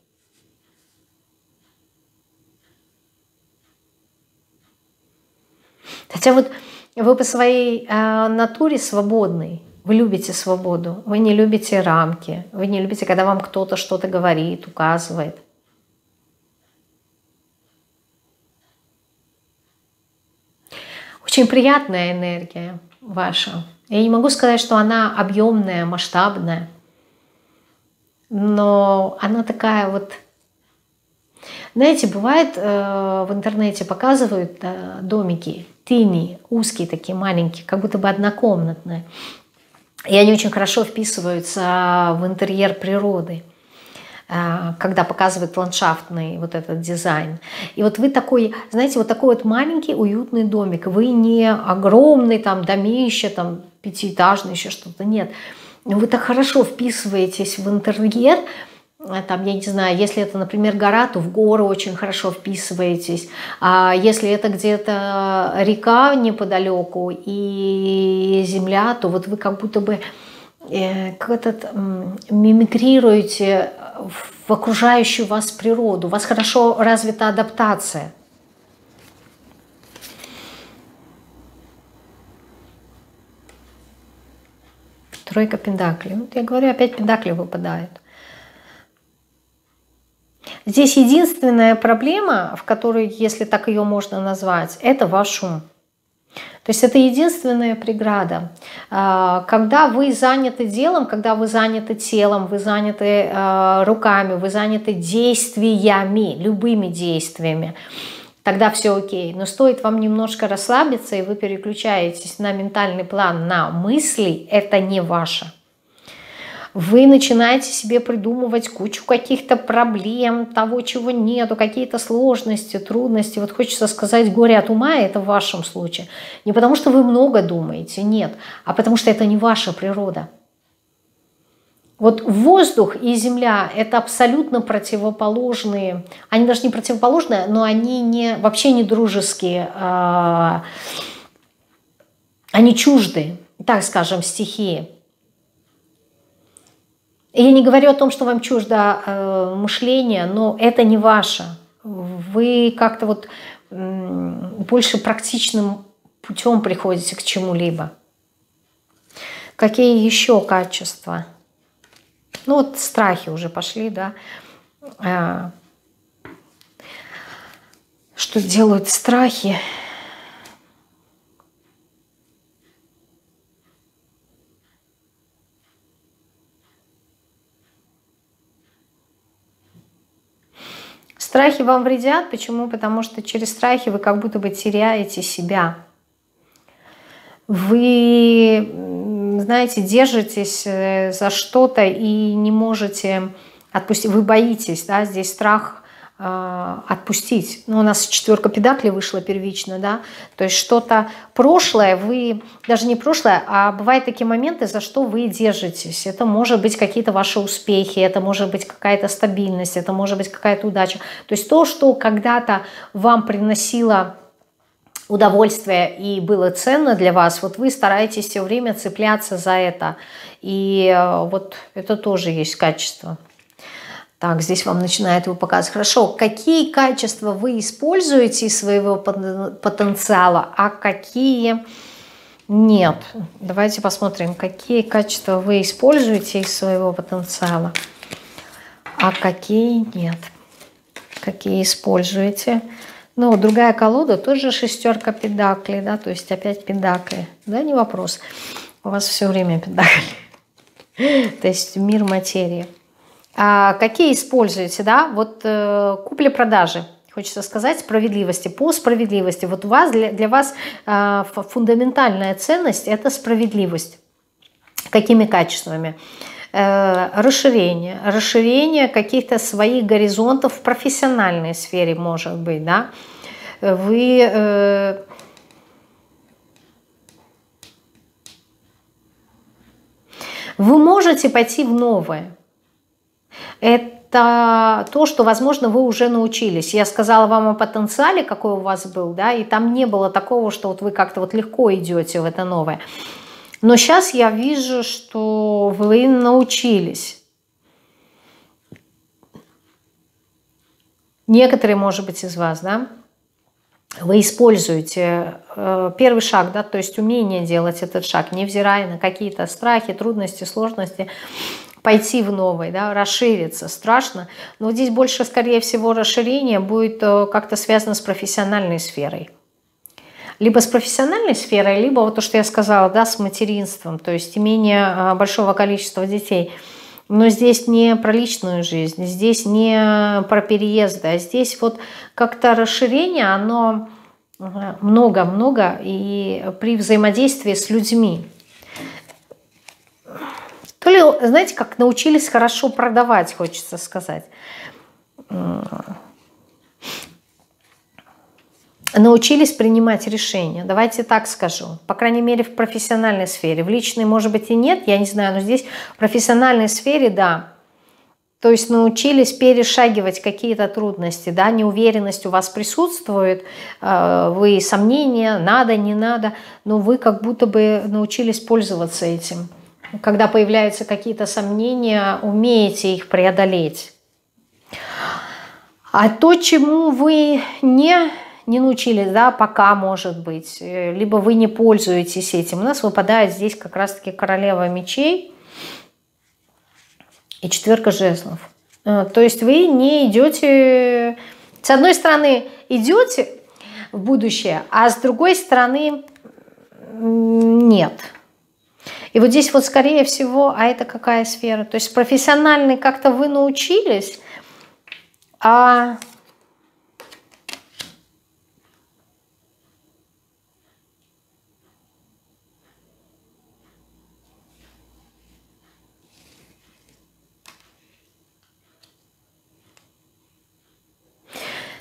Хотя вот вы по своей натуре свободный. Вы любите свободу, вы не любите рамки, вы не любите, когда вам кто-то что-то говорит, указывает. Очень приятная энергия ваша. Я не могу сказать, что она объемная, масштабная. но она такая вот... Знаете, бывает, в интернете показывают домики, тини, узкие такие, маленькие, как будто бы однокомнатные. И они очень хорошо вписываются в интерьер природы, когда показывают ландшафтный вот этот дизайн. И вот вы такой, знаете, вот такой вот маленький уютный домик. Вы не огромный там домище, там пятиэтажный, еще что-то, нет. Вы так хорошо вписываетесь в интерьер. Там, я не знаю, если это, например, гора, то в гору очень хорошо вписываетесь. А если это где-то река неподалеку и земля, то вот вы как будто бы мимикрируете в окружающую вас природу. У вас хорошо развита адаптация. Тройка пентаклей. Вот я говорю, опять пентакли выпадают. Здесь единственная проблема, в которой, если так ее можно назвать, это ваш шум. То есть это единственная преграда. Когда вы заняты делом, когда вы заняты телом, вы заняты руками, вы заняты действиями, любыми действиями, тогда все окей. Но стоит вам немножко расслабиться, и вы переключаетесь на ментальный план, на мысли, это не ваше. Вы начинаете себе придумывать кучу каких-то проблем, того, чего нету, какие-то сложности, трудности. Вот хочется сказать, горе от ума, это в вашем случае. Не потому что вы много думаете, нет, а потому что это не ваша природа. Вот воздух и земля – это абсолютно противоположные, они даже не противоположные, но они не, вообще не дружеские, они чужды, так скажем, стихии. Я не говорю о том, что вам чуждо мышление, но это не ваше. Вы как-то вот больше практичным путем приходите к чему-либо. Какие еще качества? Ну вот страхи уже пошли, да. Что делают страхи? Страхи вам вредят. Почему? Потому что через страхи вы как будто бы теряете себя. Вы, знаете, держитесь за что-то и не можете отпустить. Вы боитесь, да, здесь страх отпустить. Ну, у нас четверка педаклей вышла первично, да. То есть что-то прошлое, вы, даже не прошлое, а бывают такие моменты, за что вы держитесь. Это может быть какие-то ваши успехи, это может быть какая-то стабильность, это может быть какая-то удача. То есть то, что когда-то вам приносило удовольствие и было ценно для вас, вот вы стараетесь все время цепляться за это. И вот это тоже есть качество. Так, здесь вам начинает его показывать. Хорошо, какие качества вы используете из своего потенциала, а какие нет? Давайте посмотрим, какие качества вы используете из своего потенциала, а какие нет. Какие используете? Ну, другая колода, тоже шестерка педаклей, да, то есть опять педакли. Да, не вопрос. У вас все время педакли. То есть мир материи. А какие используете, да, вот купли-продажи, хочется сказать, справедливости, по справедливости. Вот у вас, для вас фундаментальная ценность – это справедливость. Какими качествами? Расширение каких-то своих горизонтов в профессиональной сфере, может быть, да. Вы... вы можете пойти в новое. Это то, что, возможно, вы уже научились. Я сказала вам о потенциале, какой у вас был, да, и там не было такого, что вот вы как-то вот легко идете в это новое. Но сейчас я вижу, что вы научились. Некоторые, может быть, из вас, да, вы используете первый шаг, да, то есть умение делать этот шаг, невзирая на какие-то страхи, трудности, сложности. Пойти в новый, да, расшириться, страшно. Но здесь больше, скорее всего, расширение будет как-то связано с профессиональной сферой. Либо с профессиональной сферой, либо вот то, что я сказала, да, с материнством, то есть имение большого количества детей. Но здесь не про личную жизнь, здесь не про переезды, а здесь вот как-то расширение, оно много-много и при взаимодействии с людьми. То ли, знаете, как научились хорошо продавать, хочется сказать. Научились принимать решения, давайте так скажу. По крайней мере, в профессиональной сфере. В личной, может быть, и нет, я не знаю, но здесь в профессиональной сфере, да. То есть научились перешагивать какие-то трудности, да, неуверенность у вас присутствует, вы сомнения, надо, не надо, но вы как будто бы научились пользоваться этим. Когда появляются какие-то сомнения, умеете их преодолеть. А то, чему вы не научились, да, пока, может быть, либо вы не пользуетесь этим. У нас выпадает здесь как раз-таки королева мечей и четверка жезлов. То есть вы не идете, с одной стороны, идете в будущее, а с другой стороны, нет. И вот здесь вот, скорее всего, а это какая сфера? То есть профессиональный как-то вы научились, а...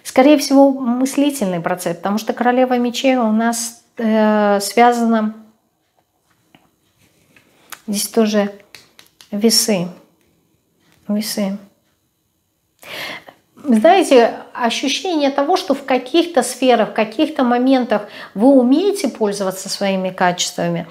Скорее всего, мыслительный процесс, потому что королева мечей у нас связана, здесь тоже весы. Знаете, ощущение того, что в каких-то сферах, в каких-то моментах вы умеете пользоваться своими качествами,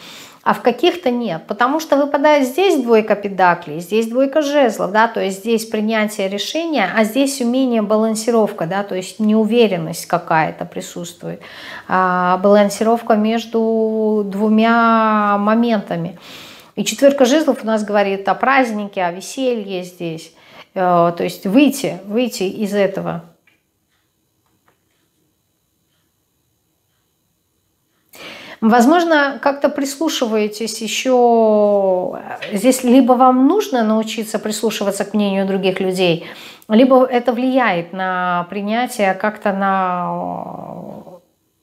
а в каких-то нет. Потому что выпадает здесь двойка педаклей, здесь двойка жезлов, да, то есть здесь принятие решения, а здесь умение балансировка, да, то есть неуверенность какая-то присутствует. Балансировка между двумя моментами. И четверка жезлов у нас говорит о празднике, о веселье здесь. То есть выйти из этого. Возможно, как-то прислушиваетесь еще, здесь либо вам нужно научиться прислушиваться к мнению других людей, либо это влияет на принятие, как-то на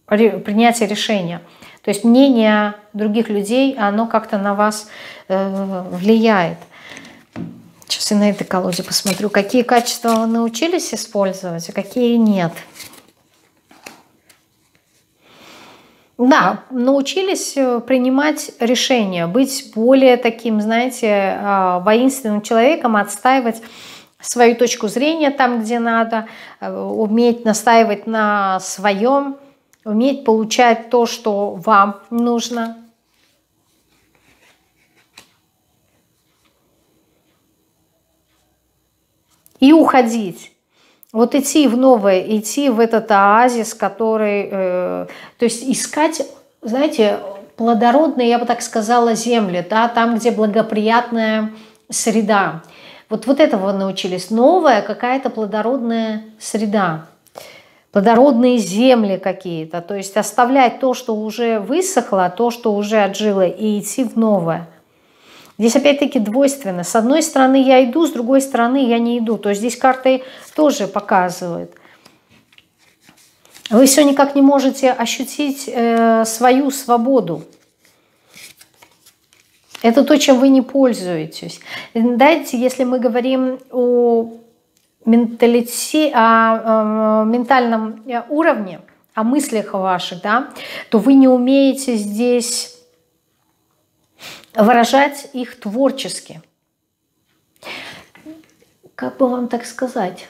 принятие решения. То есть мнение других людей, оно как-то на вас влияет. Сейчас я на этой колоде посмотрю, какие качества вы научились использовать, а какие нет. Да, научились принимать решения, быть более таким, знаете, воинственным человеком, отстаивать свою точку зрения там, где надо, уметь настаивать на своем, уметь получать то, что вам нужно. И уходить. Вот идти в новое, идти в этот оазис, который... то есть искать, знаете, плодородные, я бы так сказала, земли, да, там, где благоприятная среда. Вот этого научились. Новая какая-то плодородная среда. Плодородные земли какие-то. То есть оставлять то, что уже высохло, то, что уже отжило, и идти в новое. Здесь опять-таки двойственно. С одной стороны я иду, с другой стороны я не иду. То есть здесь карты тоже показывают. Вы все никак не можете ощутить свою свободу. Это то, чем вы не пользуетесь. Дайте, если мы говорим о менталитете, о ментальном уровне, о мыслях ваших, да, то вы не умеете здесь... выражать их творчески. Как бы вам так сказать?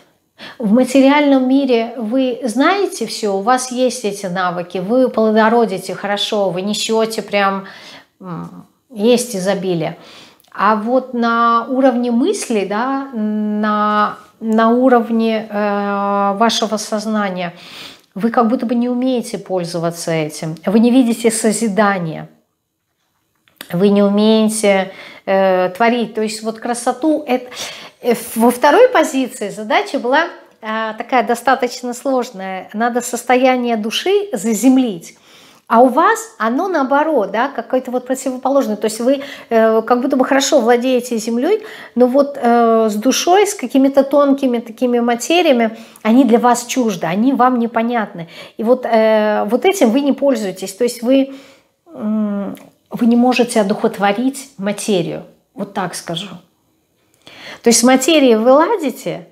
В материальном мире вы знаете все, у вас есть эти навыки, вы плодородите хорошо, вы несете прям, есть изобилие. А вот на уровне мысли, да, на уровне вашего сознания вы как будто бы не умеете пользоваться этим, вы не видите созидания. Вы не умеете творить. То есть вот красоту... Во второй позиции задача была такая достаточно сложная. Надо состояние души заземлить. А у вас оно наоборот, да, какое-то вот противоположное. То есть вы как будто бы хорошо владеете землей, но вот с душой, с какими-то тонкими такими материями, они для вас чужды, они вам непонятны. И вот, вот этим вы не пользуетесь. То есть вы не можете одухотворить материю. Вот так скажу. То есть с материей вы ладите,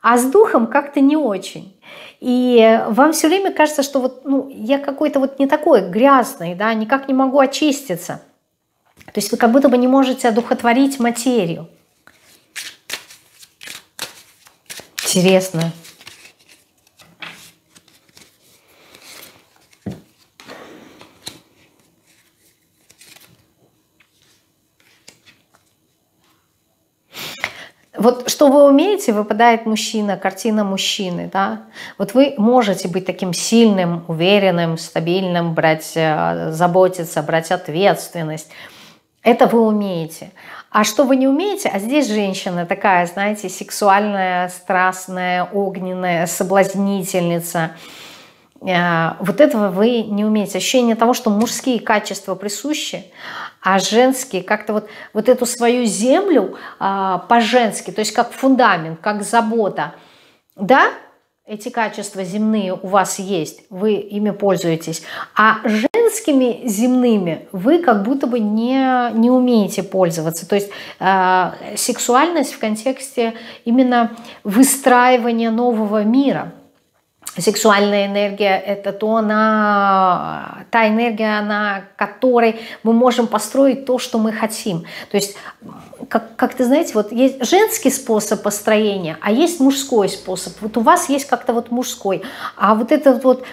а с духом как-то не очень. И вам все время кажется, что вот, ну, я какой-то вот не такой грязный, да, никак не могу очиститься. То есть вы как будто бы не можете одухотворить материю. Интересно. Вот что вы умеете, выпадает мужчина, картина мужчины, да. Вот вы можете быть таким сильным, уверенным, стабильным, брать, заботиться, брать ответственность. Это вы умеете. А что вы не умеете, а здесь женщина такая, знаете, сексуальная, страстная, огненная, соблазнительница. Вот этого вы не умеете. Ощущение того, что мужские качества присущи, а женские как-то вот эту свою землю по-женски, то есть как фундамент, как забота. Да, эти качества земные у вас есть, вы ими пользуетесь, а женскими земными вы как будто бы не умеете пользоваться. То есть сексуальность в контексте именно выстраивания нового мира. Сексуальная энергия – это та энергия, на которой мы можем построить то, что мы хотим. То есть, как-то, знаете, вот есть женский способ построения, а есть мужской способ. Вот у вас есть как-то вот мужской, а вот этот вот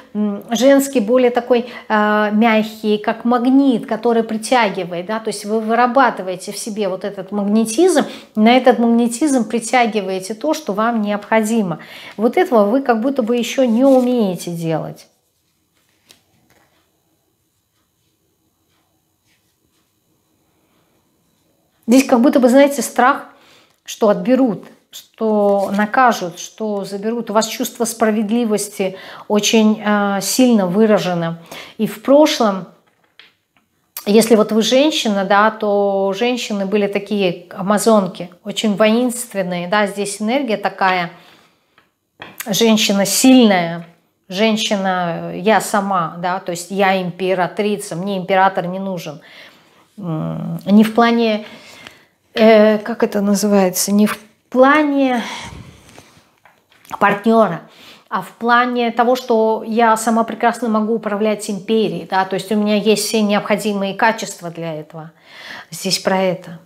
женский более такой мягкий, как магнит, который притягивает, да, то есть вы вырабатываете в себе вот этот магнетизм, на этот магнетизм притягиваете то, что вам необходимо. Вот этого вы как будто бы еще не умеете делать. Здесь как будто бы, знаете, страх, что отберут, что накажут, что заберут. У вас чувство справедливости очень сильно выражено. И в прошлом, если вот вы женщина, да, то женщины были такие амазонки, очень воинственные, да, здесь энергия такая. Женщина сильная, женщина я сама, да, то есть я императрица, мне император не нужен. Не в плане, как это называется, не в плане партнера, а в плане того, что я сама прекрасно могу управлять империей, да, то есть у меня есть все необходимые качества для этого. Здесь про это.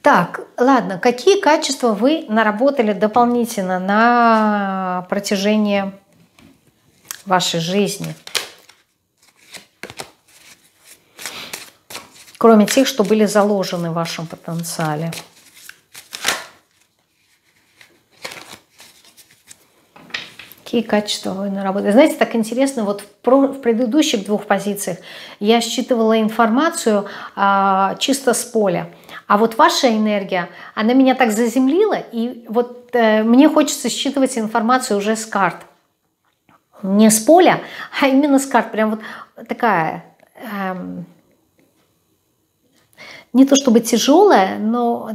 Так, ладно, какие качества вы наработали дополнительно на протяжении вашей жизни? Кроме тех, что были заложены в вашем потенциале. Какие качества вы наработали? Знаете, так интересно, вот в предыдущих двух позициях я считывала информацию чисто с поля. А вот ваша энергия, она меня так заземлила, и вот мне хочется считывать информацию уже с карт. Не с поля, а именно с карт. Прям вот такая, не то чтобы тяжелая, но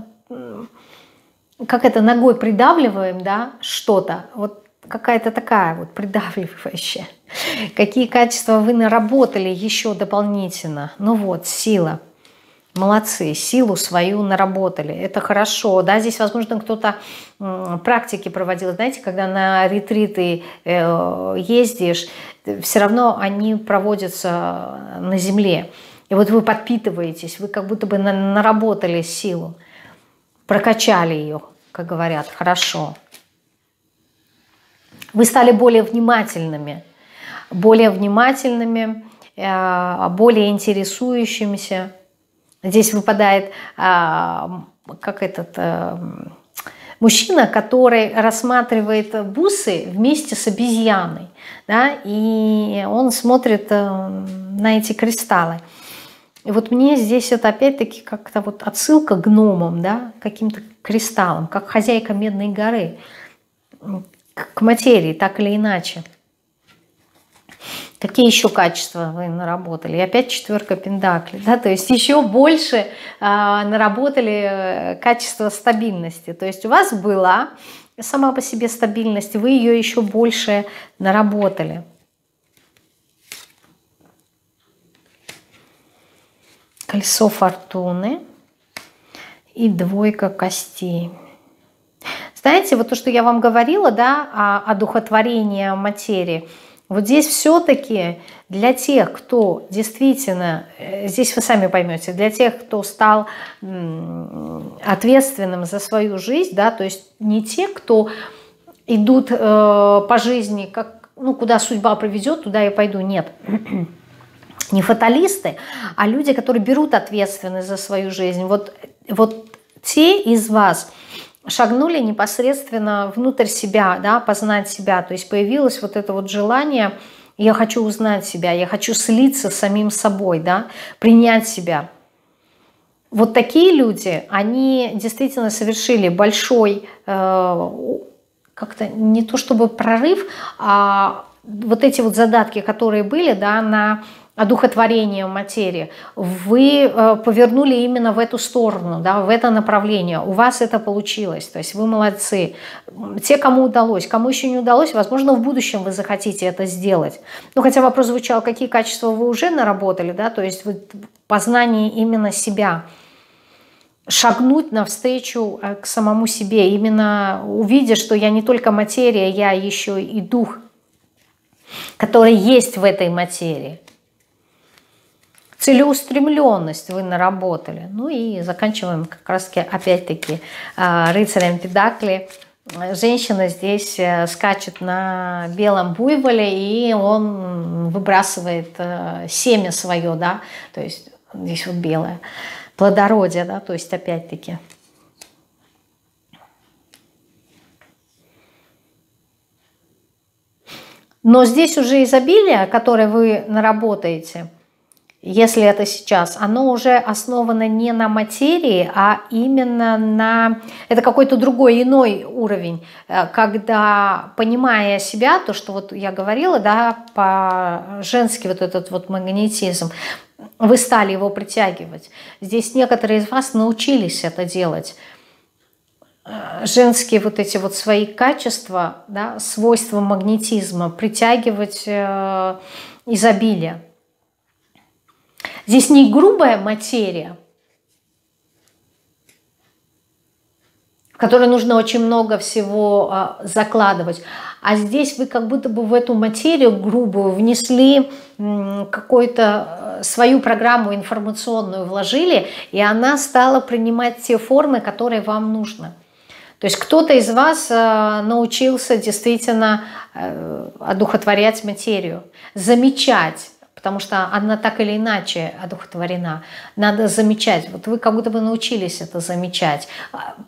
как это, ногой придавливаем, да, что-то. Вот какая-то такая вот придавливающая. Какие качества вы наработали еще дополнительно? Ну вот, сила. Молодцы, силу свою наработали. Это хорошо, да, здесь, возможно, кто-то практики проводил. Знаете, когда на ретриты ездишь, все равно они проводятся на земле. И вот вы подпитываетесь, вы как будто бы наработали силу, прокачали ее, как говорят, хорошо. Вы стали более внимательными, более интересующимися. Здесь выпадает как этот мужчина, который рассматривает бусы вместе с обезьяной, да, и он смотрит на эти кристаллы. И вот мне здесь это опять-таки как-то вот отсылка к гномам, да, каким-то кристаллам, как хозяйка Медной горы, к материи, так или иначе. Какие еще качества вы наработали? И опять четверка пентаклей, да, то есть еще больше наработали качество стабильности. То есть у вас была сама по себе стабильность, вы ее еще больше наработали. Колесо фортуны и двойка костей. Знаете, вот то, что я вам говорила, да, о духотворении материи. Вот здесь все-таки для тех, кто действительно, здесь вы сами поймете, для тех, кто стал ответственным за свою жизнь, да, то есть не те, кто идут по жизни, как, ну, куда судьба приведет, туда я пойду, нет. Не фаталисты, а люди, которые берут ответственность за свою жизнь. Вот те из вас шагнули непосредственно внутрь себя, да, познать себя. То есть появилось вот это вот желание, я хочу узнать себя, я хочу слиться с самим собой, да, принять себя. Вот такие люди, они действительно совершили большой, как-то не то чтобы прорыв, а вот эти вот задатки, которые были, да, на одухотворение материи, вы повернули именно в эту сторону, да, в это направление. У вас это получилось, то есть вы молодцы. Те, кому удалось, кому еще не удалось, возможно, в будущем вы захотите это сделать. Ну, хотя вопрос звучал, какие качества вы уже наработали, да, то есть вот познание именно себя, шагнуть навстречу к самому себе, именно увидя, что я не только материя, я еще и дух, который есть в этой материи. Целеустремленность вы наработали. Ну и заканчиваем как раз опять-таки рыцарем пентаклей. Женщина здесь скачет на белом буйволе, и он выбрасывает семя свое, да, то есть здесь вот белое плодородие, да, то есть опять-таки. Но здесь уже изобилие, которое вы наработаете, если это сейчас, оно уже основано не на материи, а именно на... Это какой-то другой, иной уровень, когда, понимая себя, то, что вот я говорила, да, по-женски вот этот вот магнетизм, вы стали его притягивать. Здесь некоторые из вас научились это делать. Женские вот эти вот свои качества, да, свойства магнетизма, притягивать изобилие. Здесь не грубая материя, в которой нужно очень много всего закладывать, а здесь вы как будто бы в эту материю грубую внесли какую-то свою программу информационную, вложили, и она стала принимать те формы, которые вам нужны. То есть кто-то из вас научился действительно одухотворять материю, замечать, потому что она так или иначе одухотворена. Надо замечать. Вот вы как будто бы научились это замечать.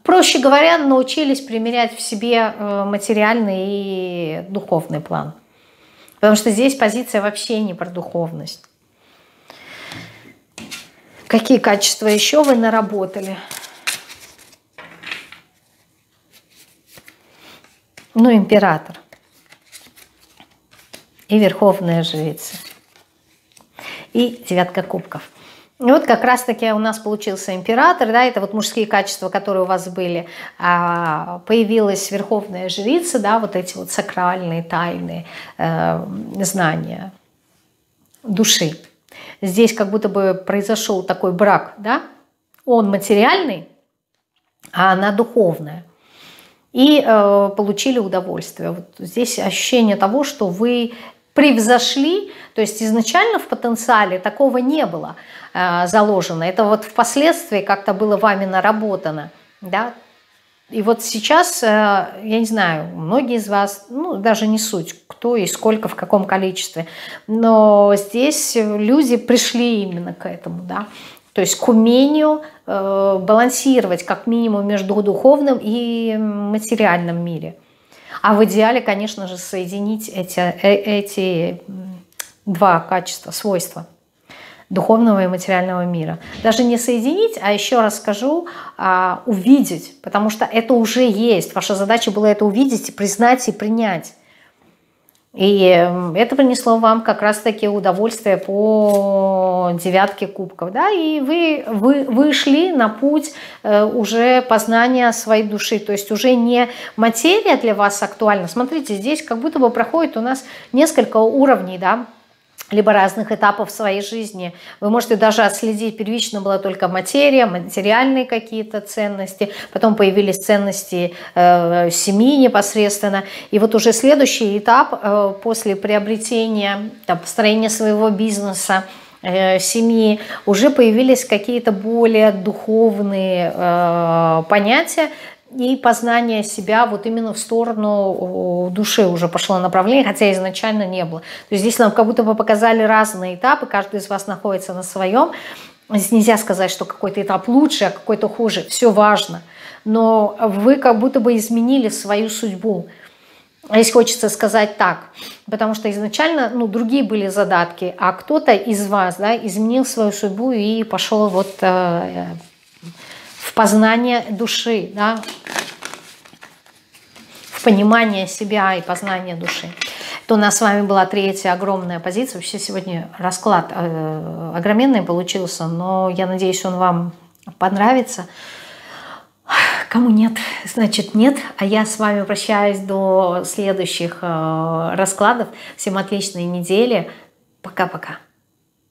Проще говоря, научились примерять в себе материальный и духовный план. Потому что здесь позиция вообще не про духовность. Какие качества еще вы наработали? Ну, император. И верховная жрица. И девятка кубков. И вот как раз таки у нас получился император, да, это вот мужские качества, которые у вас были. Появилась верховная жрица, да, вот эти вот сакральные тайны, знания души. Здесь как будто бы произошел такой брак, да, он материальный, а она духовная. И получили удовольствие. Вот здесь ощущение того, что вы... превзошли, то есть изначально в потенциале такого не было заложено. Это вот впоследствии как-то было вами наработано, да. И вот сейчас, я не знаю, многие из вас, ну, даже не суть, кто и сколько, в каком количестве, но здесь люди пришли именно к этому, да. То есть к умению балансировать как минимум между духовным и материальным миром. А в идеале, конечно же, соединить эти два качества, свойства. духовного и материального мира. Даже не соединить, а еще раз скажу, увидеть, потому что это уже есть. Ваша задача была это увидеть, признать и принять. И это принесло вам как раз-таки удовольствие по 9 кубков. Да? И вы вышли на путь уже познания своей души. То есть уже не материя для вас актуальна. Смотрите, здесь как будто бы проходит у нас несколько уровней, да? Либо разных этапов своей жизни. Вы можете даже отследить, первично была только материя, материальные какие-то ценности, потом появились ценности семьи непосредственно. И вот уже следующий этап после приобретения, там, построения своего бизнеса, семьи, уже появились какие-то более духовные понятия, и познание себя вот именно в сторону души уже пошло направление, хотя изначально не было. То есть здесь нам как будто бы показали разные этапы, каждый из вас находится на своем. Здесь нельзя сказать, что какой-то этап лучше, а какой-то хуже. Все важно. Но вы как будто бы изменили свою судьбу. Здесь хочется сказать так, потому что изначально, ну, другие были задатки, а кто-то из вас, да, изменил свою судьбу и пошел вот... в познание души, да? В понимание себя и познание души. Это у нас с вами была третья огромная позиция. Вообще сегодня расклад огроменный получился, но я надеюсь, он вам понравится. Кому нет, значит нет. А я с вами прощаюсь до следующих раскладов. Всем отличной недели. Пока-пока.